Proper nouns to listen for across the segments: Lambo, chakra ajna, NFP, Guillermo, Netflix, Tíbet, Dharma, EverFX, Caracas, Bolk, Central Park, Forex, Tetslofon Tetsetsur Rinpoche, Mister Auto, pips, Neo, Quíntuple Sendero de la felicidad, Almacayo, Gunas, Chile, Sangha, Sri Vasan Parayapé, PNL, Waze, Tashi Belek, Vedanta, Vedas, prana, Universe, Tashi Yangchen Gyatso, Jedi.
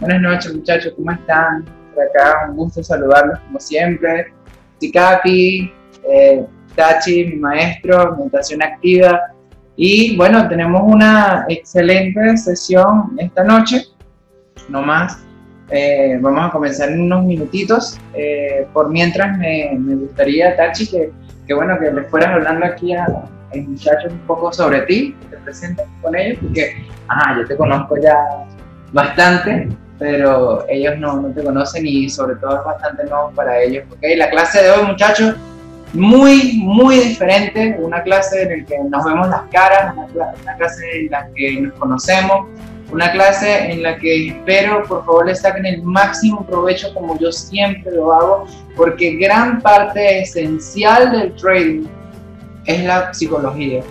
Buenas noches, muchachos, ¿cómo están? Por acá, un gusto saludarlos como siempre. Sikapi, Tachi, mi maestro, Meditación Activa. Y bueno, tenemos una excelente sesión esta noche, no más. Vamos a comenzar en unos minutitos. Por mientras me gustaría, Tachi, que bueno, que les fueras hablando aquí a los muchachos un poco sobre ti, que te presentes con ellos, porque yo te conozco ya bastante, pero ellos no te conocen y sobre todo es bastante nuevo para ellos. ¿Okay? La clase de hoy, muchachos, muy, muy diferente, una clase en la que nos vemos las caras, una clase en la que nos conocemos, una clase en la que espero, por favor, les saquen el máximo provecho como yo siempre lo hago, porque gran parte esencial del trading es la psicología.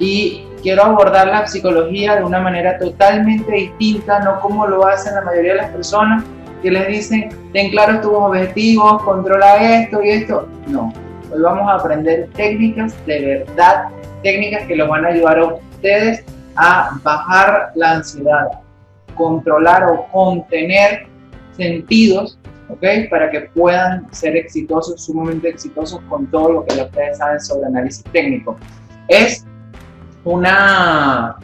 Y quiero abordar la psicología de una manera totalmente distinta, no como lo hacen la mayoría de las personas, que les dicen, ten claros tus objetivos, controla esto y esto. No, hoy vamos a aprender técnicas de verdad, técnicas que los van a ayudar a ustedes a bajar la ansiedad, controlar o contener sentidos, ¿okay? Para que puedan ser exitosos, sumamente exitosos con todo lo que ustedes saben sobre análisis técnico. Es una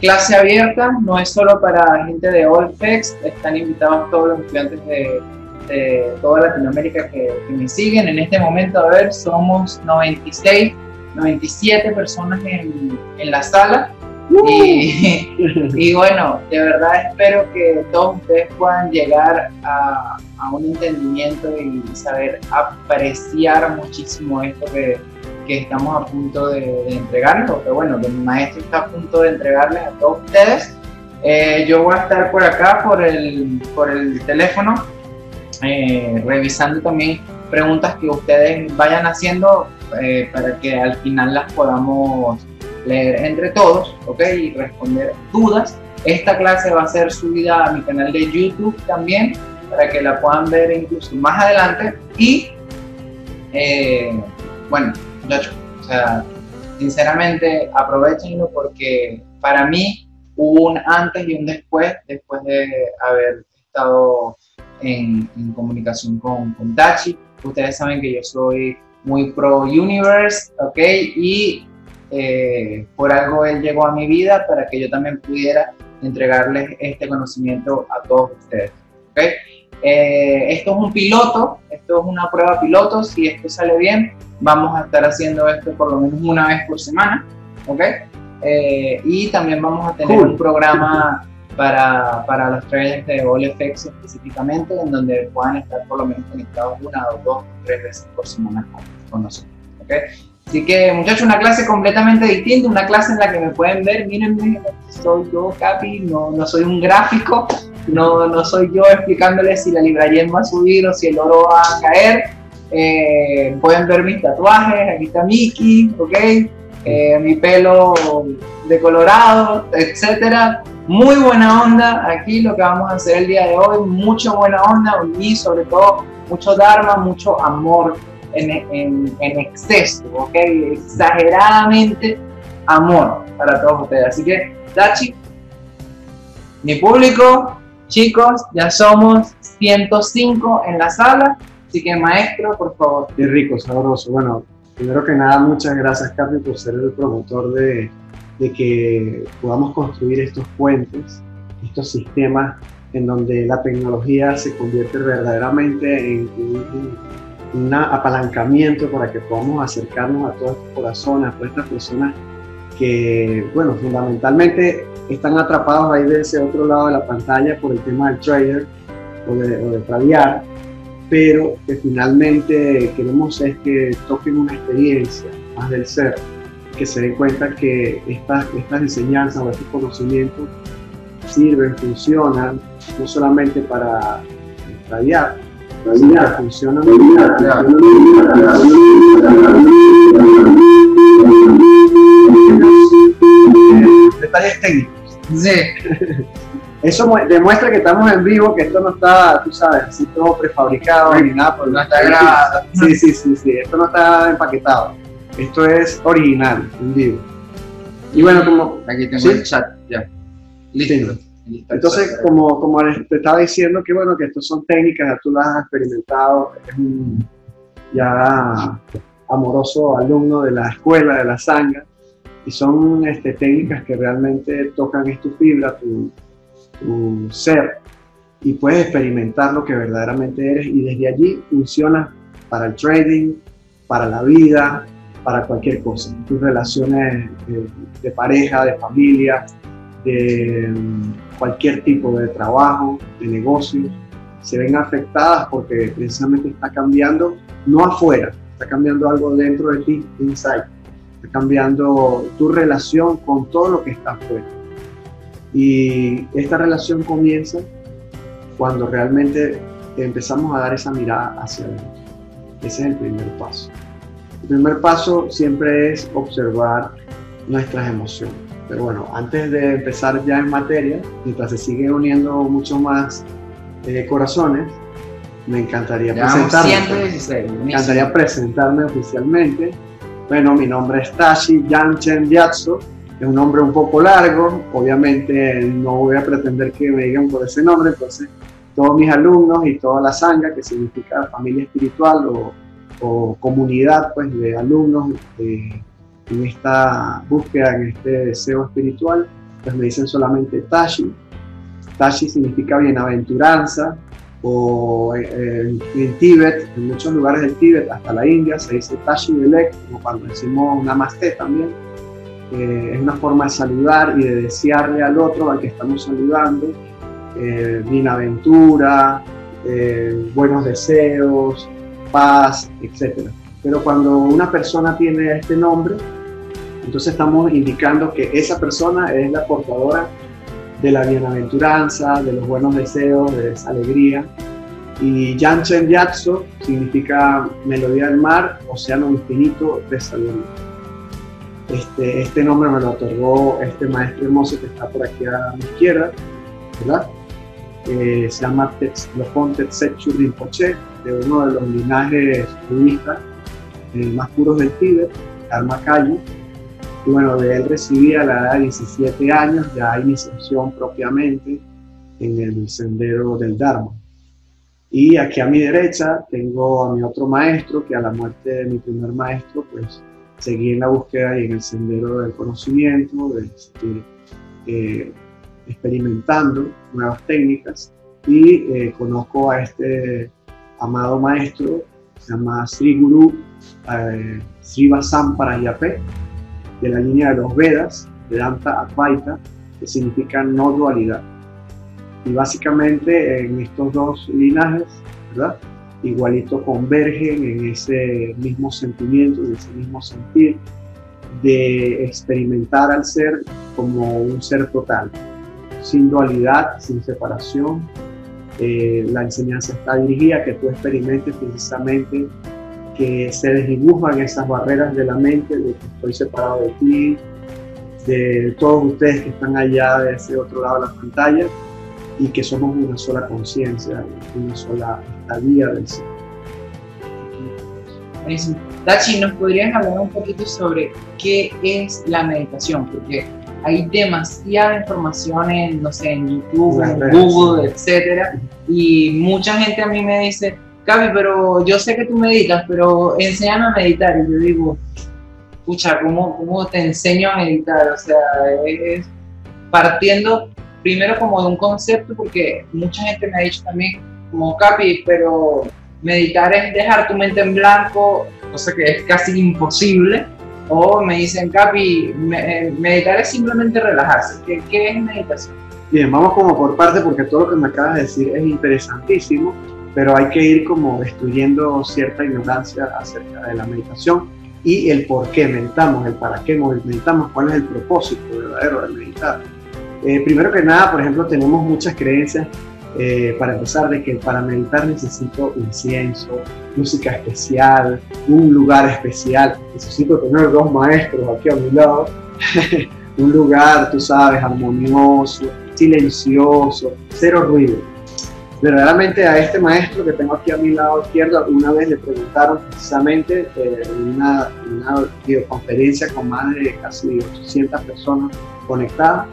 clase abierta, no es solo para gente de EverFX, están invitados todos los estudiantes de toda Latinoamérica que me siguen. En este momento, a ver, somos 96, 97 personas en la sala. Y bueno, de verdad espero que todos ustedes puedan llegar a un entendimiento y saber apreciar muchísimo esto que estamos a punto de entregarles, porque bueno, que mi maestro está a punto de entregarles a todos ustedes. Yo voy a estar por acá, por el teléfono, revisando también preguntas que ustedes vayan haciendo para que al final las podamos leer entre todos, ¿ok? Y responder dudas. Esta clase va a ser subida a mi canal de YouTube también, para que la puedan ver incluso más adelante. Y bueno, muchachos, o sea, sinceramente aprovechenlo, porque para mí hubo un antes y un después de haber estado en comunicación con Tachi. Ustedes saben que yo soy muy pro Universe, ¿ok? Y por algo él llegó a mi vida para que yo también pudiera entregarles este conocimiento a todos ustedes, ¿okay? Esto es un piloto, esto es una prueba piloto. Si esto sale bien, vamos a estar haciendo esto por lo menos una vez por semana, ¿okay? Y también vamos a tener un programa para los traders de EverFX específicamente, en donde puedan estar por lo menos conectados una o dos o tres veces por semana con nosotros, ¿okay? Así que, muchachos, una clase completamente distinta, una clase en la que me pueden ver, mírenme, soy yo, Capi, no soy un gráfico, no soy yo explicándoles si la libra yen va a subir o si el oro va a caer. Pueden ver mis tatuajes, aquí está Mickey, ¿ok? Mi pelo de colorado, etcétera. Muy buena onda, aquí lo que vamos a hacer el día de hoy, mucho buena onda, y sobre todo mucho Dharma, mucho amor. En exceso, ¿ok? Exageradamente amor para todos ustedes. Así que, Tachi, mi público, chicos, ya somos 105 en la sala, así que maestro, por favor. Qué rico, sabroso. Bueno, primero que nada, muchas gracias, Capi, por ser el promotor de que podamos construir estos puentes, estos sistemas en donde la tecnología se convierte verdaderamente en un apalancamiento para que podamos acercarnos a todos estos corazones, a todas estas personas que, bueno, fundamentalmente están atrapados ahí de ese otro lado de la pantalla por el tema del trader o de tradear, pero que finalmente queremos es que toquen una experiencia más del ser, que se den cuenta que estas enseñanzas o estos conocimientos sirven, funcionan, no solamente para tradear, funciona muy bien. Detalles técnicos. Sí. Eso demuestra que estamos en vivo, que esto no está, tú sabes, así todo prefabricado ni nada, porque no está grabado. Sí, esto no está empaquetado. Esto es original, en vivo. Y bueno, como aquí tengo el chat, ya. Listo. Entonces, como te estaba diciendo, que bueno, que estas son técnicas, ya tú las has experimentado, es un ya amoroso alumno de la escuela, de la Sangha, y son técnicas que realmente tocan tu fibra, tu ser, y puedes experimentar lo que verdaderamente eres, y desde allí funciona para el trading, para la vida, para cualquier cosa, tus relaciones de pareja, de familia, de cualquier tipo de trabajo, de negocios, se ven afectadas porque precisamente está cambiando, no afuera, está cambiando algo dentro de ti, inside, está cambiando tu relación con todo lo que está afuera. Y esta relación comienza cuando realmente empezamos a dar esa mirada hacia adentro. Ese es el primer paso. El primer paso siempre es observar nuestras emociones. Pero bueno, antes de empezar ya en materia, mientras se siguen uniendo mucho más corazones, me encantaría presentarme oficialmente. Bueno, mi nombre es Tashi Yangchen Gyatso, es un nombre un poco largo, obviamente no voy a pretender que me digan por ese nombre, entonces todos mis alumnos y toda la Sangha, que significa familia espiritual o comunidad pues, de alumnos en esta búsqueda, en este deseo espiritual, pues me dicen solamente Tashi. Tashi significa bienaventuranza, o en Tíbet, en muchos lugares del Tíbet, hasta la India, se dice Tashi Belek, como cuando decimos Namaste también. Es una forma de saludar y de desearle al otro, al que estamos saludando, bienaventura, buenos deseos, paz, etc. Pero cuando una persona tiene este nombre, entonces estamos indicando que esa persona es la portadora de la bienaventuranza, de los buenos deseos, de esa alegría. Y Yangchen Gyatso significa melodía del mar, océano infinito de sabiduría. Este nombre me lo otorgó este maestro hermoso que está por aquí a mi izquierda, ¿verdad? Se llama Tetslofon Tetsetsur Rinpoche, de uno de los linajes budistas más puros del Tíbet, Almacayo. Y bueno, de él recibía a la edad de 17 años ya iniciación propiamente en el sendero del Dharma. Y aquí a mi derecha tengo a mi otro maestro, que a la muerte de mi primer maestro, pues seguí en la búsqueda y en el sendero del conocimiento, experimentando nuevas técnicas, y conozco a este amado maestro, se llama Sri Guru, Sri Vasan Parayapé, de la línea de los Vedas, Vedanta, Advaita, que significa no dualidad. Y básicamente en estos dos linajes, ¿verdad?, igualito convergen en ese mismo sentimiento, en ese mismo sentir de experimentar al ser como un ser total, sin dualidad, sin separación. La enseñanza está dirigida a que tú experimentes precisamente que se desdibujan esas barreras de la mente, de que estoy separado de ti, de todos ustedes que están allá de ese otro lado de la pantalla, y que somos una sola conciencia, una sola estadía del ser. Buenísimo. Tachi, ¿nos podrías hablar un poquito sobre qué es la meditación? Porque hay demasiada información en, no sé, en YouTube, en Google, etc. Y mucha gente a mí me dice, Cabe, pero yo sé que tú meditas, pero enséñame a meditar. Y yo digo, pucha, ¿cómo te enseño a meditar? O sea, es partiendo primero como de un concepto, porque mucha gente me ha dicho también, como Capi, pero meditar es dejar tu mente en blanco, cosa que es casi imposible. O me dicen, Capi, meditar es simplemente relajarse. ¿Qué es meditación? Bien, vamos como por parte, porque todo lo que me acabas de decir es interesantísimo, pero hay que ir como destruyendo cierta ignorancia acerca de la meditación y el por qué meditamos, el para qué meditamos, cuál es el propósito verdadero de meditar. Primero que nada, por ejemplo, tenemos muchas creencias, para empezar, de que para meditar necesito incienso, música especial, un lugar especial, necesito tener dos maestros aquí a mi lado, un lugar, tú sabes, armonioso, silencioso, cero ruido. Verdaderamente a este maestro que tengo aquí a mi lado izquierdo, alguna vez le preguntaron precisamente en una videoconferencia con más de casi 800 personas conectadas,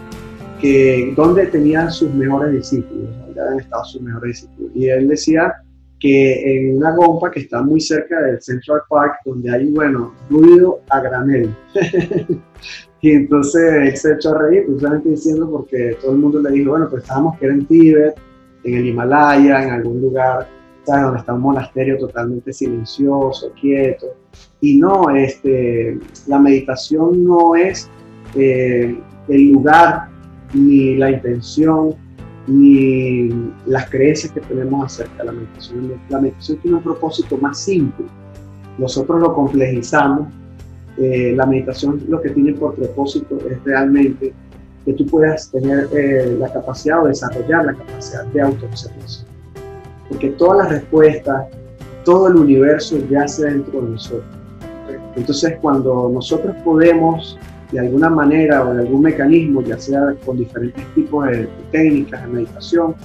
que donde tenía sus mejores discípulos, donde habían estado sus mejores discípulos. Y él decía que en una gompa que está muy cerca del Central Park, donde hay, bueno, ruido a granel. Y entonces él se echó a reír, precisamente diciendo porque todo el mundo le dijo, bueno, pues estábamos que era en Tíbet, en el Himalaya, en algún lugar, ¿sabes? Donde está un monasterio totalmente silencioso, quieto. Y no, la meditación no es el lugar, ni la intención, ni las creencias que tenemos acerca de la meditación. La meditación tiene un propósito más simple. Nosotros lo complejizamos. La meditación lo que tiene por propósito es realmente que tú puedas tener la capacidad o desarrollar la capacidad de autoobservación. Porque todas las respuestas, todo el universo yace dentro de nosotros. Entonces, cuando nosotros podemos, de alguna manera o de algún mecanismo, ya sea con diferentes tipos de técnicas de meditación,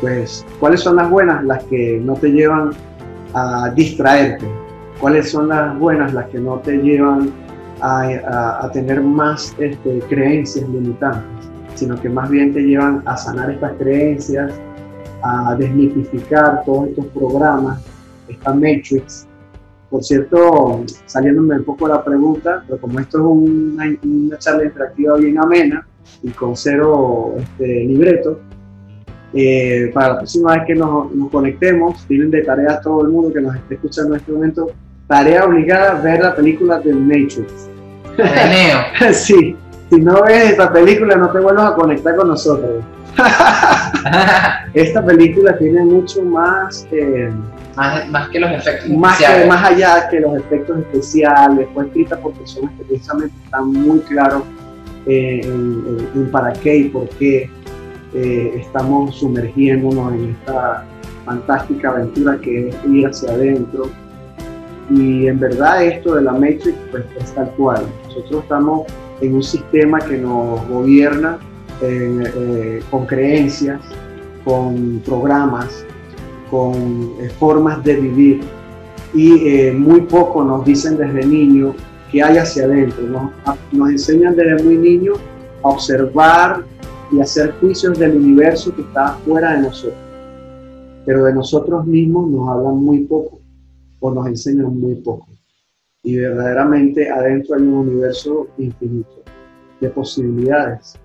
pues, ¿cuáles son las buenas? Las que no te llevan a distraerte. ¿Cuáles son las buenas? Las que no te llevan a tener más creencias limitantes, sino que más bien te llevan a sanar estas creencias, a desmitificar todos estos programas, esta Matrix. Por cierto, saliéndome un poco de la pregunta, pero como esto es una charla interactiva bien amena y con cero libreto, para la próxima vez que nos conectemos, tienen de tarea a todo el mundo que nos esté escuchando en este momento, tarea obligada, ver la película de Matrix. De Neo. Sí, si no ves esta película no te vuelvas a conectar con nosotros. Esta película tiene mucho más... Más que los efectos especiales. Más allá que los efectos especiales, fue escrita por personas que precisamente están muy claros en para qué y por qué estamos sumergiéndonos en esta fantástica aventura que es ir hacia adentro. Y en verdad esto de la Matrix pues, es tal cual. Nosotros estamos en un sistema que nos gobierna con creencias, con programas, con formas de vivir y muy poco nos dicen desde niño que hay hacia adentro, nos enseñan desde muy niño a observar y hacer juicios del universo que está fuera de nosotros, pero de nosotros mismos nos hablan muy poco o nos enseñan muy poco y verdaderamente adentro hay un universo infinito de posibilidades.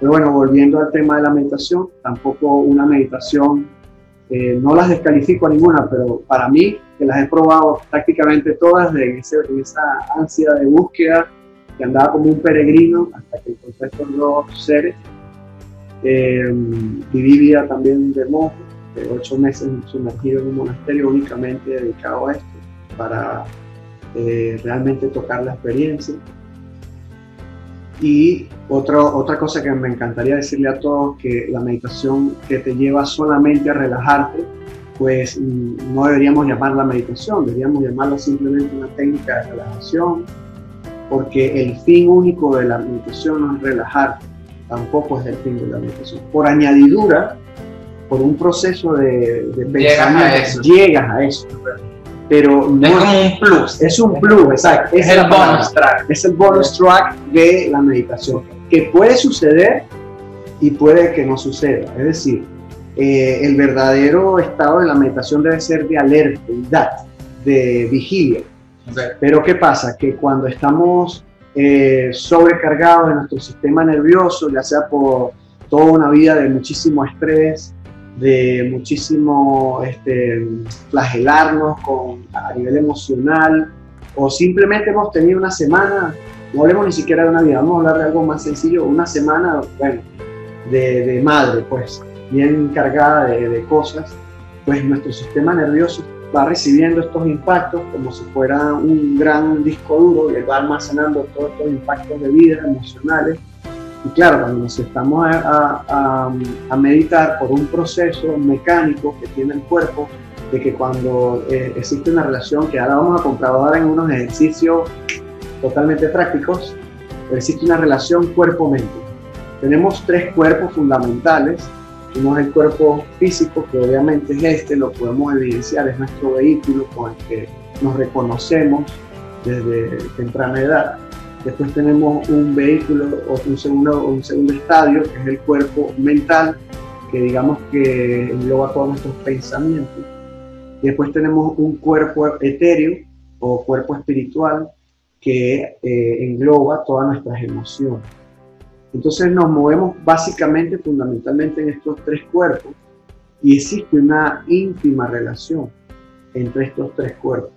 Pero bueno, volviendo al tema de la meditación, tampoco una meditación no las descalifico a ninguna, pero para mí, que las he probado prácticamente todas en esa ansia de búsqueda, que andaba como un peregrino hasta que encontré estos dos seres. Viví vida también de monje, de 8 meses sumergido en un monasterio únicamente dedicado a esto, para realmente tocar la experiencia. Y otra cosa que me encantaría decirle a todos, que la meditación que te lleva solamente a relajarte, pues no deberíamos llamarla meditación, deberíamos llamarla simplemente una técnica de relajación, porque el fin único de la meditación no es relajarte, tampoco es el fin de la meditación. Por añadidura, por un proceso de pensamiento, llegas a eso. Pero no es como un plus. Es un plus, exacto. Es el bonus track. Es el bonus track de la meditación. Que puede suceder y puede que no suceda. Es decir, el verdadero estado de la meditación debe ser de alertadad, de vigilia. Okay. Pero ¿qué pasa? Que cuando estamos sobrecargados en nuestro sistema nervioso, ya sea por toda una vida de muchísimo estrés, de muchísimo flagelarnos a nivel emocional, o simplemente hemos tenido una semana, no hablemos ni siquiera de una vida, vamos a hablar de algo más sencillo, una semana, bueno, de madre, pues, bien cargada de cosas, pues nuestro sistema nervioso va recibiendo estos impactos como si fuera un gran disco duro, y va almacenando todos estos impactos de vida emocionales. Y claro, cuando nos estamos a meditar por un proceso mecánico que tiene el cuerpo, de que cuando existe una relación, que ahora vamos a comprobar en unos ejercicios totalmente prácticos, existe una relación cuerpo-mente. Tenemos 3 cuerpos fundamentales. Uno es el cuerpo físico, que obviamente es lo podemos evidenciar, es nuestro vehículo con el que nos reconocemos desde temprana edad. Después tenemos un vehículo o un segundo estadio, que es el cuerpo mental, que digamos que engloba todos nuestros pensamientos. Después tenemos un cuerpo etéreo o cuerpo espiritual, que engloba todas nuestras emociones. Entonces nos movemos básicamente, fundamentalmente en estos tres cuerpos, y existe una íntima relación entre estos tres cuerpos.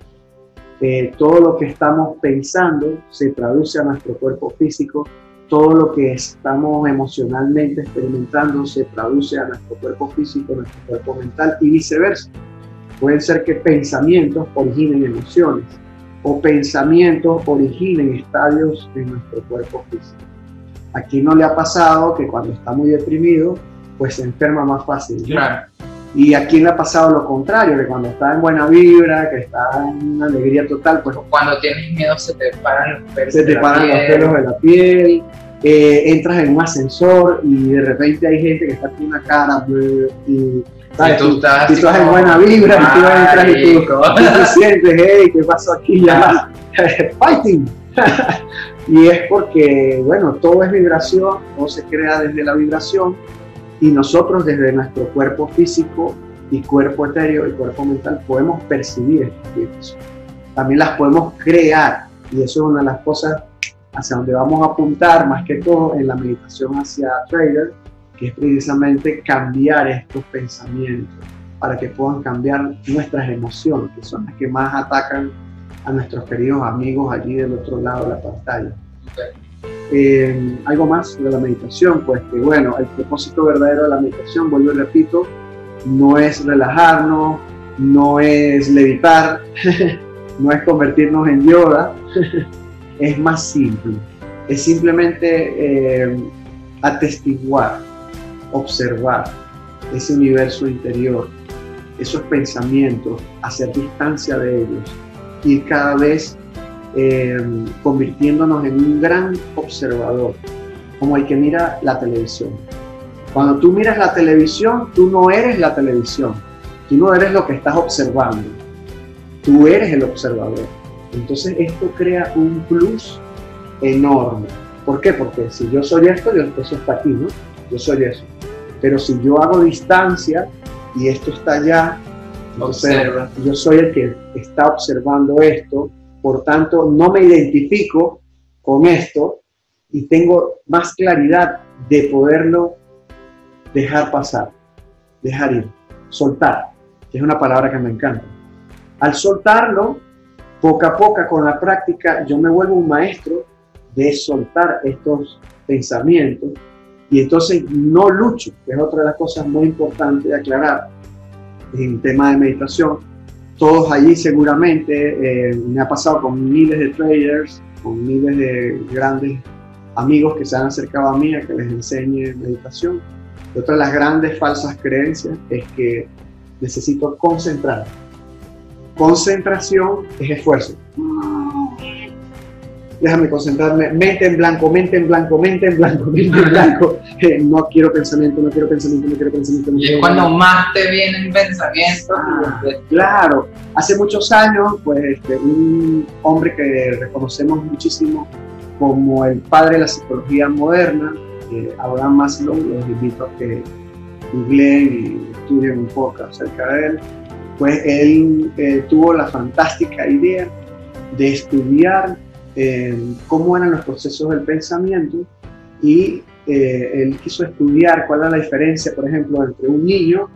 Todo lo que estamos pensando se traduce a nuestro cuerpo físico, todo lo que estamos emocionalmente experimentando se traduce a nuestro cuerpo físico, nuestro cuerpo mental y viceversa. Pueden ser que pensamientos originen emociones o pensamientos originen estadios en nuestro cuerpo físico. ¿A quién no le ha pasado que cuando está muy deprimido, pues se enferma más fácil? Claro. ¿Y a quién le ha pasado lo contrario? Que cuando está en buena vibra, que está en una alegría total, pues cuando tienes miedo se te paran los pelos de la piel, entras en un ascensor y de repente hay gente que está aquí en la cara y ¿sabes? Sí, tú estás en buena vibra y tú vas a entrar y tú te sientes, hey, ¿qué pasó aquí? Ya, fighting. Y es porque, bueno, todo es vibración, todo se crea desde la vibración, y nosotros desde nuestro cuerpo físico y cuerpo etéreo y cuerpo mental podemos percibir estas vibraciones. También las podemos crear, y eso es una de las cosas hacia donde vamos a apuntar más que todo en la meditación hacia Trader, que es precisamente cambiar estos pensamientos para que puedan cambiar nuestras emociones, que son las que más atacan a nuestros queridos amigos allí del otro lado de la pantalla. Okay. Algo más de la meditación, pues que bueno, el propósito verdadero de la meditación, vuelvo y repito, no es relajarnos, no es levitar, no es convertirnos en Yoda, es más simple, es simplemente atestiguar, observar ese universo interior, esos pensamientos, hacer distancia de ellos, ir cada vez convirtiéndonos en un gran observador, como el que mira la televisión. Cuando tú miras la televisión, tú no eres la televisión, tú no eres lo que estás observando, tú eres el observador. Entonces esto crea un plus enorme. ¿Por qué? Porque si yo soy esto, eso está aquí, ¿no? Yo soy eso. Pero si yo hago distancia y esto está allá, observa. Entonces, yo soy el que está observando esto, por tanto no me identifico con esto y tengo más claridad de poderlo dejar pasar, dejar ir, soltar, que es una palabra que me encanta. Al soltarlo, poco a poco con la práctica, yo me vuelvo un maestro de soltar estos pensamientos. Y entonces no lucho, que es otra de las cosas muy importantes de aclarar en tema de meditación. Todos allí seguramente, me ha pasado con miles de traders, con miles de grandes amigos que se han acercado a mí a que les enseñe meditación. Y otra de las grandes falsas creencias es que necesito concentrar. Concentración es esfuerzo. Déjame concentrarme, mente en blanco, mente en blanco, mente en blanco, mente en blanco. No quiero pensamiento, no quiero pensamiento, no quiero pensamiento. No quiero. Y es cuando más te vienen pensamientos. Ah, claro. Hace muchos años, pues, un hombre que reconocemos muchísimo como el padre de la psicología moderna, Abraham Maslow, los invito a que googleen y estudien un poco acerca de él, pues él tuvo la fantástica idea de estudiar cómo eran los procesos del pensamiento, y él quiso estudiar cuál era la diferencia, por ejemplo, entre un niño,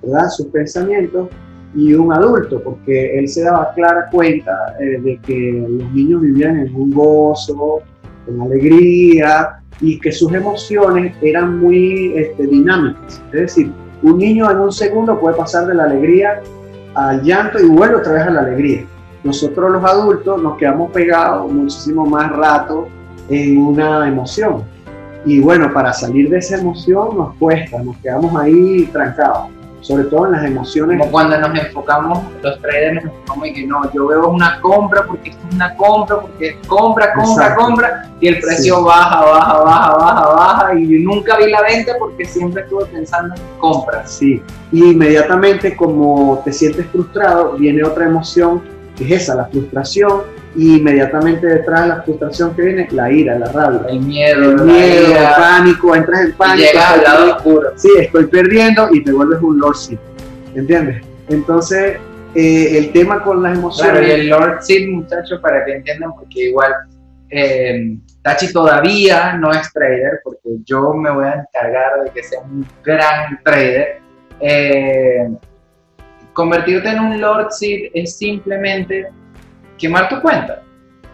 ¿verdad?, sus pensamientos, y un adulto, porque él se daba clara cuenta de que los niños vivían en un gozo, en alegría, y que sus emociones eran muy dinámicas. Es decir, un niño en un segundo puede pasar de la alegría al llanto y vuelve otra vez a la alegría. Nosotros los adultos nos quedamos pegados muchísimo más rato en una emoción. Y bueno, para salir de esa emoción nos cuesta, nos quedamos ahí trancados. Sobre todo en las emociones. Como cuando nos enfocamos, los traders nos enfocamos y que no, yo veo una compra porque esto es una compra, porque compra, compra, exacto, compra, y el precio sí baja, baja, baja, baja, baja, y nunca vi la venta porque siempre estuve pensando en compra. Sí, y inmediatamente como te sientes frustrado, viene otra emoción que es esa, la frustración, y inmediatamente detrás de la frustración que viene, la ira, la rabia, el miedo, el pánico, entras en pánico, llegas al lado oscuro, sí, estoy perdiendo, y te vuelves un lordship, ¿entiendes? Entonces, el tema con las emociones... Claro, y el lordship, muchachos, para que entiendan, porque igual... Tachi todavía no es trader, porque yo me voy a encargar de que sea un gran trader. Convertirte en un lordship es simplemente quemar tu cuenta,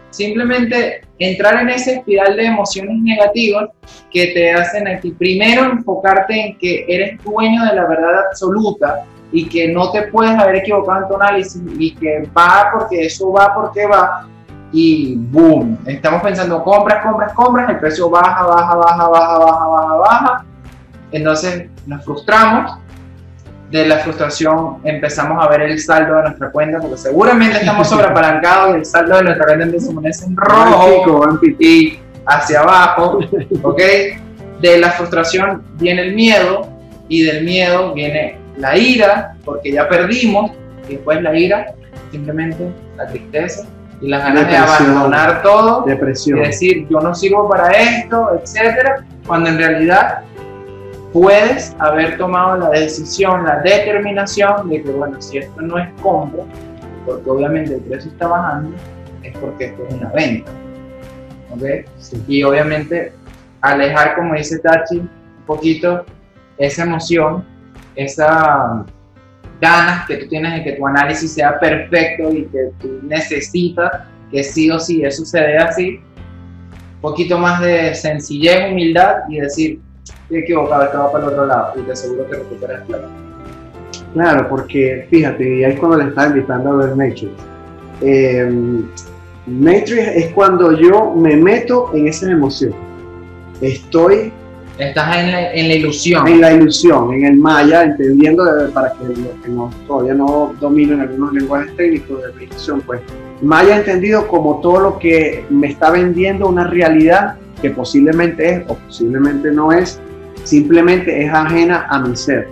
simplemente entrar en esa espiral de emociones negativas que te hacen a ti. Primero enfocarte en que eres dueño de la verdad absoluta y que no te puedes haber equivocado en tu análisis y que va porque eso va porque va. Y boom, estamos pensando compras, el precio baja. Entonces nos frustramos, de la frustración empezamos a ver el saldo de nuestra cuenta, porque seguramente estamos sobreapalancados, el saldo de nuestra cuenta empieza a ponerse en rojo y hacia abajo, ¿ok? De la frustración viene el miedo, y del miedo viene la ira, porque ya perdimos, y después la ira, simplemente la tristeza, y las ganas de abandonar todo, depresión, y decir yo no sirvo para esto, etcétera, cuando en realidad puedes haber tomado la decisión, la determinación de que bueno, si esto no es compra, porque obviamente el precio está bajando, es porque esto es una venta, ¿okay? Sí. Y obviamente alejar, como dice Tachi, un poquito esa emoción, esa... ganas que tú tienes de que tu análisis sea perfecto y que tú necesitas que sí o sí eso se dé así, un poquito más de sencillez, humildad y decir, estoy equivocado, esto va para el otro lado, y te aseguro que recuperas plata. Claro, porque fíjate, y ahí es cuando le estaba invitando a ver Matrix. Matrix es cuando yo me meto en esa emoción, estás en la ilusión. En la ilusión, en el maya, entendiendo, para que los que todavía no dominan algunos lenguajes técnicos de meditación, pues maya entendido como todo lo que me está vendiendo una realidad que posiblemente es o posiblemente no es, simplemente es ajena a mi ser.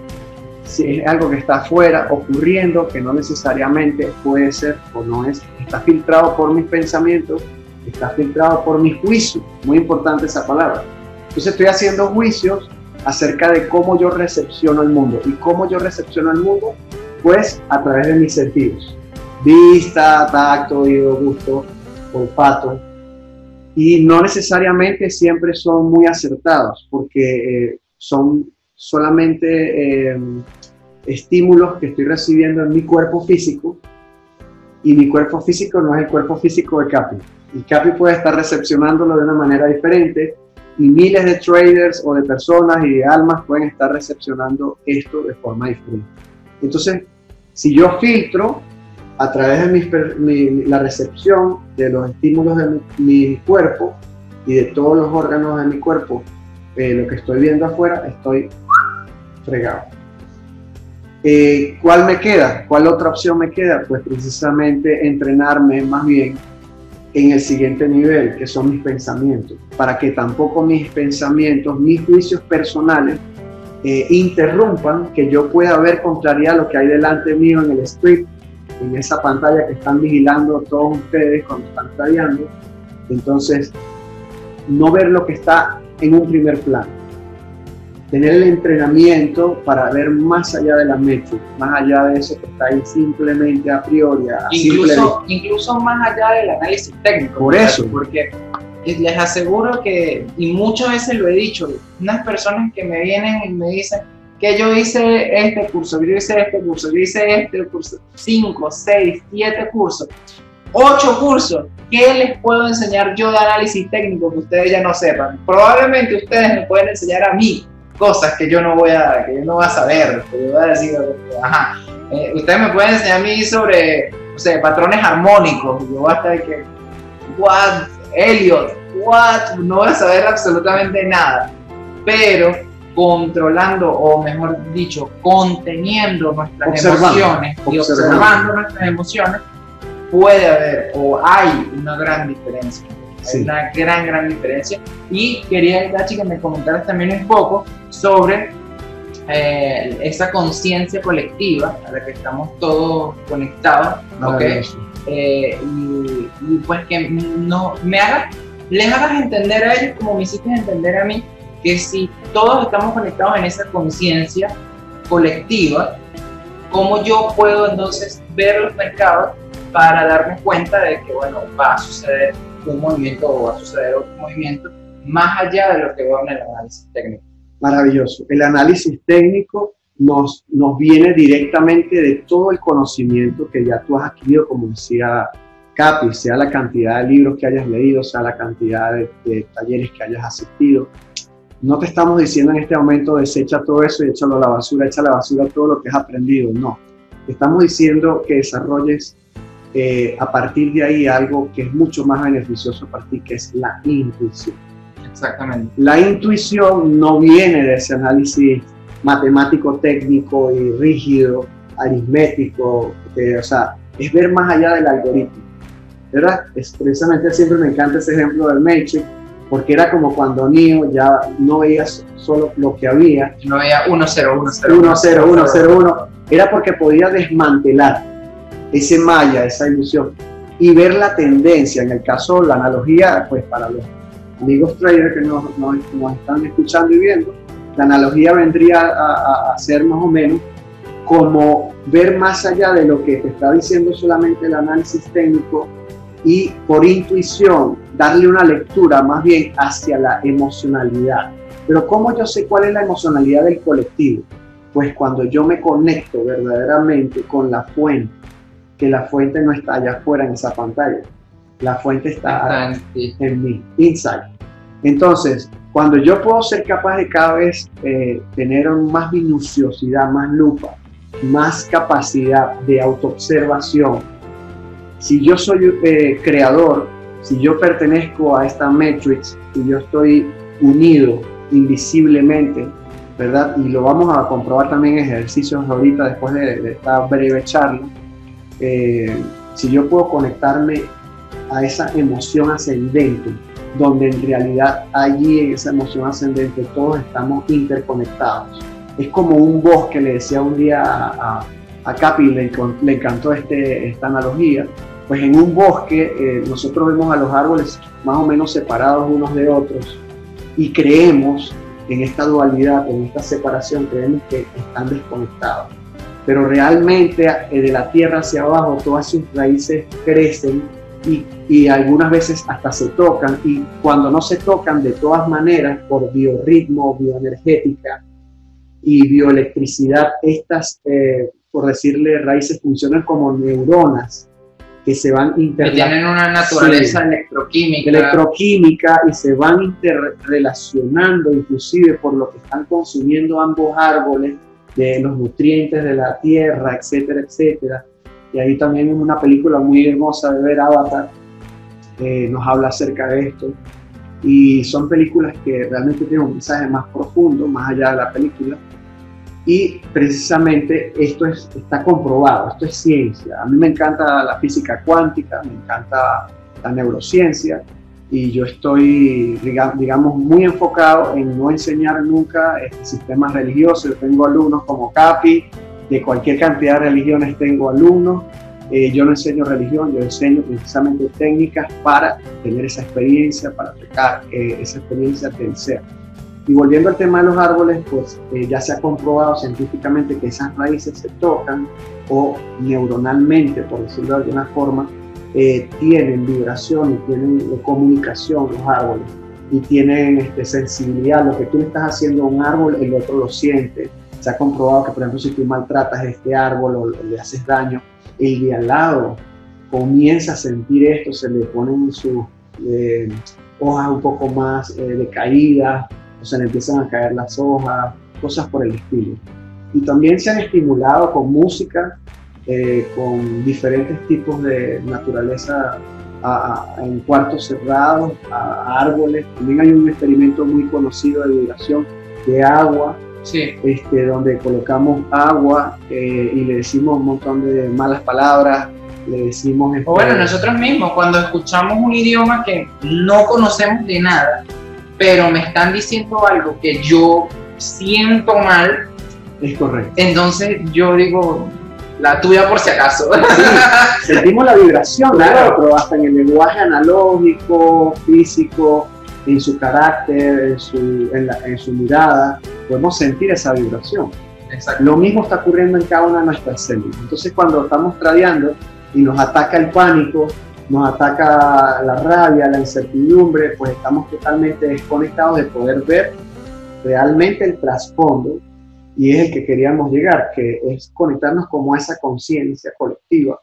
Si es algo que está afuera, ocurriendo, que no necesariamente puede ser o no es, está filtrado por mis pensamientos, está filtrado por mis juicios, muy importante esa palabra. Entonces estoy haciendo juicios acerca de cómo yo recepciono el mundo. ¿Y cómo yo recepciono el mundo? Pues a través de mis sentidos. Vista, tacto, oído, gusto, olfato. Y no necesariamente siempre son muy acertados, porque son solamente estímulos que estoy recibiendo en mi cuerpo físico. Y mi cuerpo físico no es el cuerpo físico de Capi. Y Capi puede estar recepcionándolo de una manera diferente. Y miles de traders o de personas y de almas pueden estar recepcionando esto de forma diferente. Entonces, si yo filtro a través de la recepción de los estímulos de mi cuerpo y de todos los órganos de mi cuerpo, lo que estoy viendo afuera, estoy fregado. ¿Cuál me queda? ¿Cuál otra opción me queda? Pues precisamente entrenarme más bien en el siguiente nivel, que son mis pensamientos, para que tampoco mis pensamientos, mis juicios personales interrumpan que yo pueda ver con claridad lo que hay delante mío en el script, en esa pantalla que están vigilando todos ustedes cuando están tradeando. Entonces, no ver lo que está en un primer plano, tener el entrenamiento para ver más allá de la meta, más allá de eso que está ahí simplemente a priori. Incluso más allá del análisis técnico. Por eso. Porque les aseguro que, y muchas veces lo he dicho, unas personas que me vienen y me dicen que yo hice este curso, yo hice este curso, yo hice este curso, 5, 6, 7 cursos, 8 cursos. ¿Qué les puedo enseñar yo de análisis técnico que ustedes ya no sepan? Probablemente ustedes me pueden enseñar a mí cosas que yo no voy a, saber, que yo voy a decir, ajá, ustedes me pueden enseñar a mí sobre, o sea, patrones armónicos, yo voy a estar que, what, Elliot, what, no voy a saber absolutamente nada, pero controlando, o mejor dicho, conteniendo nuestras emociones y observando nuestras emociones, puede haber, o hay una gran diferencia. Sí. Hay una gran diferencia. Y quería, Tachi, que me comentaras también un poco sobre esa conciencia colectiva a la que estamos todos conectados, ¿okay? Y pues que no, les hagas entender a ellos como me hiciste entender a mí, que si todos estamos conectados en esa conciencia colectiva, ¿cómo yo puedo entonces ver los mercados para darme cuenta de que, bueno, va a suceder un movimiento o va a suceder otro movimiento más allá de lo que va en el análisis técnico? Maravilloso. El análisis técnico nos viene directamente de todo el conocimiento que ya tú has adquirido, como decía Capi, sea la cantidad de libros que hayas leído, sea la cantidad de talleres que hayas asistido. No te estamos diciendo en este momento desecha todo eso y échalo a la basura, echa a la basura todo lo que has aprendido, no. Te estamos diciendo que desarrolles a partir de ahí algo que es mucho más beneficioso para ti, que es la intuición. Exactamente. La intuición no viene de ese análisis matemático, técnico y rígido, aritmético, o sea, es ver más allá del algoritmo, ¿verdad? Es, precisamente siempre me encanta ese ejemplo del Matrix, porque era como cuando Neo ya no veía solo lo que había. No veía 1-0-1-0-1. Era porque podía desmantelar ese malla, esa ilusión, y ver la tendencia. En el caso, la analogía, pues para los amigos traders que nos están escuchando y viendo, la analogía vendría a ser más o menos como ver más allá de lo que te está diciendo solamente el análisis técnico, y por intuición darle una lectura más bien hacia la emocionalidad. Pero ¿cómo yo sé cuál es la emocionalidad del colectivo? Pues cuando yo me conecto verdaderamente con la fuente, que la fuente no está allá afuera en esa pantalla, la fuente está en mí, inside. Entonces, cuando yo puedo ser capaz de cada vez tener más minuciosidad, más lupa, más capacidad de autoobservación, si yo soy creador, si yo pertenezco a esta Matrix, si yo estoy unido invisiblemente, ¿verdad? Y lo vamos a comprobar también en ejercicios ahorita después de esta breve charla. Si yo puedo conectarme a esa emoción ascendente, donde en realidad allí en esa emoción ascendente todos estamos interconectados. Es como un bosque, le decía un día a Capi, le encantó esta analogía. Pues en un bosque nosotros vemos a los árboles más o menos separados unos de otros y creemos en esta dualidad, en esta separación, creemos que están desconectados. Pero realmente de la tierra hacia abajo todas sus raíces crecen y algunas veces hasta se tocan, y cuando no se tocan de todas maneras por biorritmo, bioenergética y bioelectricidad, estas, por decirle, raíces funcionan como neuronas que se van interrelacionando. Que tienen una naturaleza electroquímica y se van interrelacionando inclusive por lo que están consumiendo ambos árboles, de los nutrientes de la tierra, etcétera, etcétera. Y ahí también en una película muy hermosa de ver, Avatar, nos habla acerca de esto. Y son películas que realmente tienen un mensaje más profundo, más allá de la película. Y precisamente esto está comprobado, esto es ciencia. A mí me encanta la física cuántica, me encanta la neurociencia. Y yo estoy, digamos, muy enfocado en no enseñar nunca sistemas religiosos. Yo tengo alumnos como Capi, de cualquier cantidad de religiones tengo alumnos. Yo no enseño religión, yo enseño precisamente técnicas para tener esa experiencia, para tocar esa experiencia del ser. Y volviendo al tema de los árboles, pues ya se ha comprobado científicamente que esas raíces se tocan o neuronalmente, por decirlo de alguna forma, tienen vibración y tienen comunicación los árboles y tienen sensibilidad. Lo que tú le estás haciendo a un árbol, el otro lo siente. Se ha comprobado que, por ejemplo, si tú maltratas este árbol o le haces daño, el de al lado comienza a sentir esto, se le ponen sus hojas un poco más decaídas, o se le empiezan a caer las hojas, cosas por el estilo. Y también se han estimulado con música, con diferentes tipos de naturaleza en cuartos cerrados, a árboles. También hay un experimento muy conocido de vibración de agua, sí. Donde colocamos agua y le decimos un montón de malas palabras, le decimos... O bueno, nosotros mismos, cuando escuchamos un idioma que no conocemos de nada, pero me están diciendo algo que yo siento mal, Es correcto. Entonces yo digo, la tuya por si acaso. Sí, sentimos la vibración, claro, pero hasta en el lenguaje analógico, físico, en su carácter, en su mirada, podemos sentir esa vibración. Exacto. Lo mismo está ocurriendo en cada una de nuestras células. Entonces cuando estamos tradeando y nos ataca el pánico, nos ataca la rabia, la incertidumbre, pues estamos totalmente desconectados de poder ver realmente el trasfondo, y es el que queríamos llegar, que es conectarnos como a esa conciencia colectiva,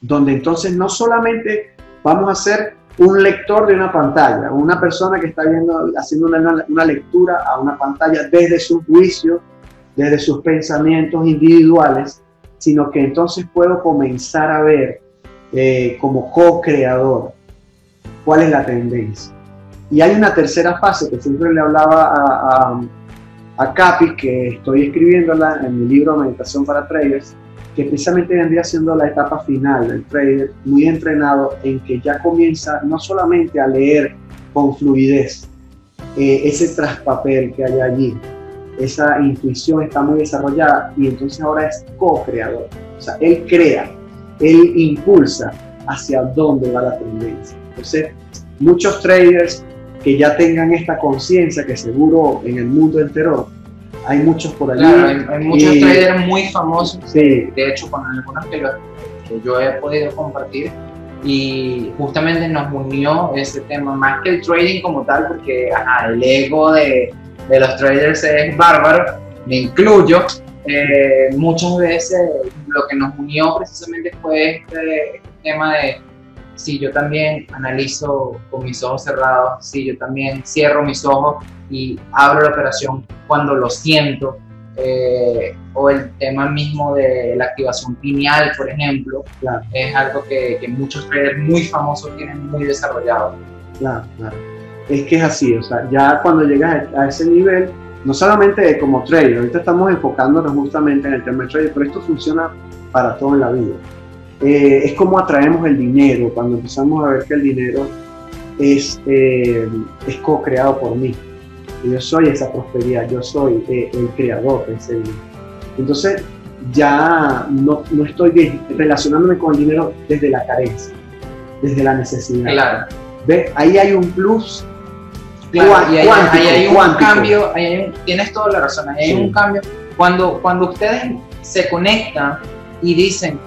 donde entonces no solamente vamos a ser un lector de una pantalla, una persona que está viendo, haciendo una lectura a una pantalla desde sus juicios, desde sus pensamientos individuales, sino que entonces puedo comenzar a ver como co-creador cuál es la tendencia. Y hay una tercera fase que siempre le hablaba a Capi, que estoy escribiéndola en mi libro Meditación para Traders, que precisamente vendría siendo la etapa final del trader muy entrenado, en que ya comienza no solamente a leer con fluidez ese traspapel que hay allí, esa intuición está muy desarrollada, y entonces ahora es co-creador, o sea, él crea, él impulsa hacia dónde va la tendencia. Entonces, muchos traders que ya tengan esta conciencia, que seguro en el mundo entero hay muchos por allí. Claro, hay muchos traders muy famosos, sí. De hecho con algunas que yo he podido compartir, y justamente nos unió ese tema, más que el trading como tal, porque el ego de los traders es bárbaro, me incluyo. Muchas veces lo que nos unió precisamente fue este tema de si yo también analizo con mis ojos cerrados, si yo también cierro mis ojos y abro la operación cuando lo siento, o el tema mismo de la activación pineal, por ejemplo, claro. Es algo que muchos traders muy famosos tienen muy desarrollado. Claro, claro. Es que es así, o sea, ya cuando llegas a ese nivel, no solamente como trader, ahorita estamos enfocándonos justamente en el tema de trader, pero esto funciona para todo en la vida. Es como atraemos el dinero, cuando empezamos a ver que el dinero es co-creado por mí. Yo soy esa prosperidad, yo soy el creador de ese dinero. Entonces ya no estoy relacionándome con el dinero desde la carencia, desde la necesidad. Claro. ¿Ves? Ahí hay un plus. Claro, ahí hay un cambio, tienes toda la razón, ahí sí. Hay un cambio. Cuando ustedes se conectan y dicen,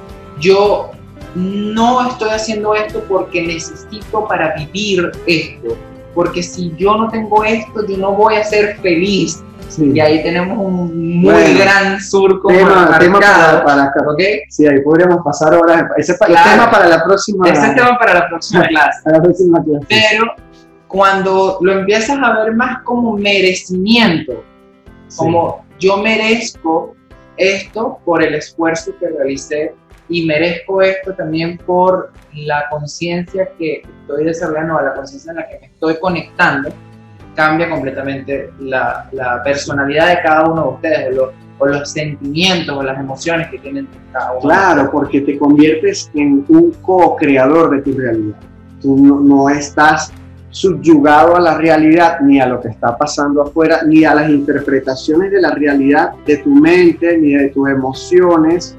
yo no estoy haciendo esto porque necesito para vivir esto, porque si yo no tengo esto, yo no voy a ser feliz. Sí. Y ahí tenemos un muy gran surco tema para acá. ¿Okay? Sí, ahí podríamos pasar horas. Ese es claro. Tema para la próxima. Ese es tema para la próxima clase. Para la próxima clase. Pero cuando lo empiezas a ver más como merecimiento, sí. Como yo merezco esto por el esfuerzo que realicé, y merezco esto también por la conciencia que estoy desarrollando, o la conciencia en la que me estoy conectando, cambia completamente la personalidad de cada uno de ustedes, o los sentimientos o las emociones que tienen cada uno. Claro, porque te conviertes en un co-creador de tu realidad. Tú no estás subyugado a la realidad, ni a lo que está pasando afuera, ni a las interpretaciones de la realidad de tu mente, ni de tus emociones,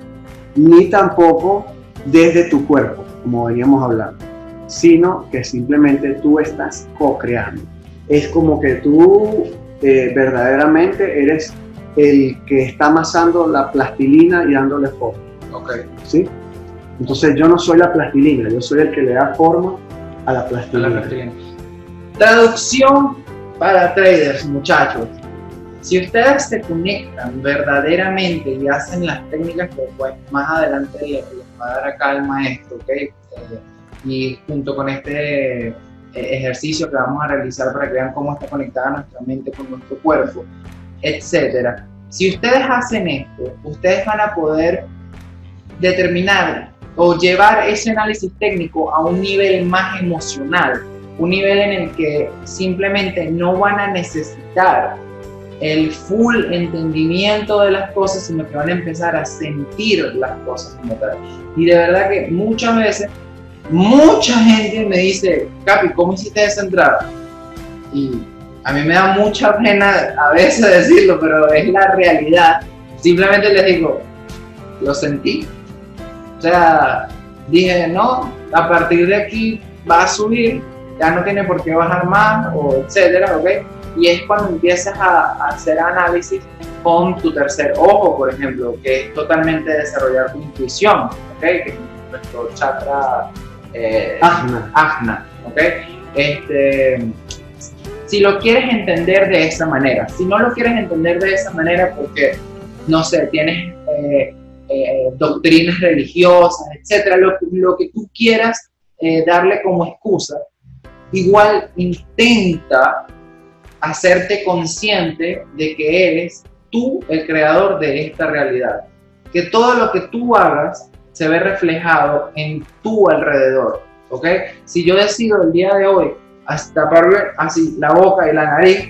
ni tampoco desde tu cuerpo, como veníamos hablando, sino que simplemente tú estás co-creando. Es como que tú verdaderamente eres el que está amasando la plastilina y dándole forma. Okay. ¿Sí? Entonces yo no soy la plastilina, yo soy el que le da forma a la plastilina. Traducción para traders, muchachos. Si ustedes se conectan verdaderamente y hacen las técnicas que pues, más adelante les va a dar acá el maestro, ¿ok? Y junto con este ejercicio que vamos a realizar para que vean cómo está conectada nuestra mente con nuestro cuerpo, etc. Si ustedes hacen esto, ustedes van a poder determinar o llevar ese análisis técnico a un nivel más emocional, un nivel en el que simplemente no van a necesitar el full entendimiento de las cosas, sino que van a empezar a sentir las cosas como tal. Y de verdad que muchas veces, mucha gente me dice, Capi, ¿cómo hiciste esa entrada? Y a mí me da mucha pena a veces decirlo, pero es la realidad, Simplemente les digo, lo sentí. O sea, dije, no, a partir de aquí va a subir, ya no tiene por qué bajar más, o etcétera, ¿ok? Y es cuando empiezas a hacer análisis con tu tercer ojo, por ejemplo, que es totalmente desarrollar tu intuición, ¿ok? Que es nuestro chakra ajna, ¿ok? Si lo quieres entender de esa manera, si no lo quieres entender de esa manera porque, no sé, tienes doctrinas religiosas, etcétera, lo que tú quieras darle como excusa, igual intenta hacerte consciente de que eres tú el creador de esta realidad, que todo lo que tú hagas se ve reflejado en tu alrededor, ¿ok? Si yo decido el día de hoy taparme así la boca y la nariz,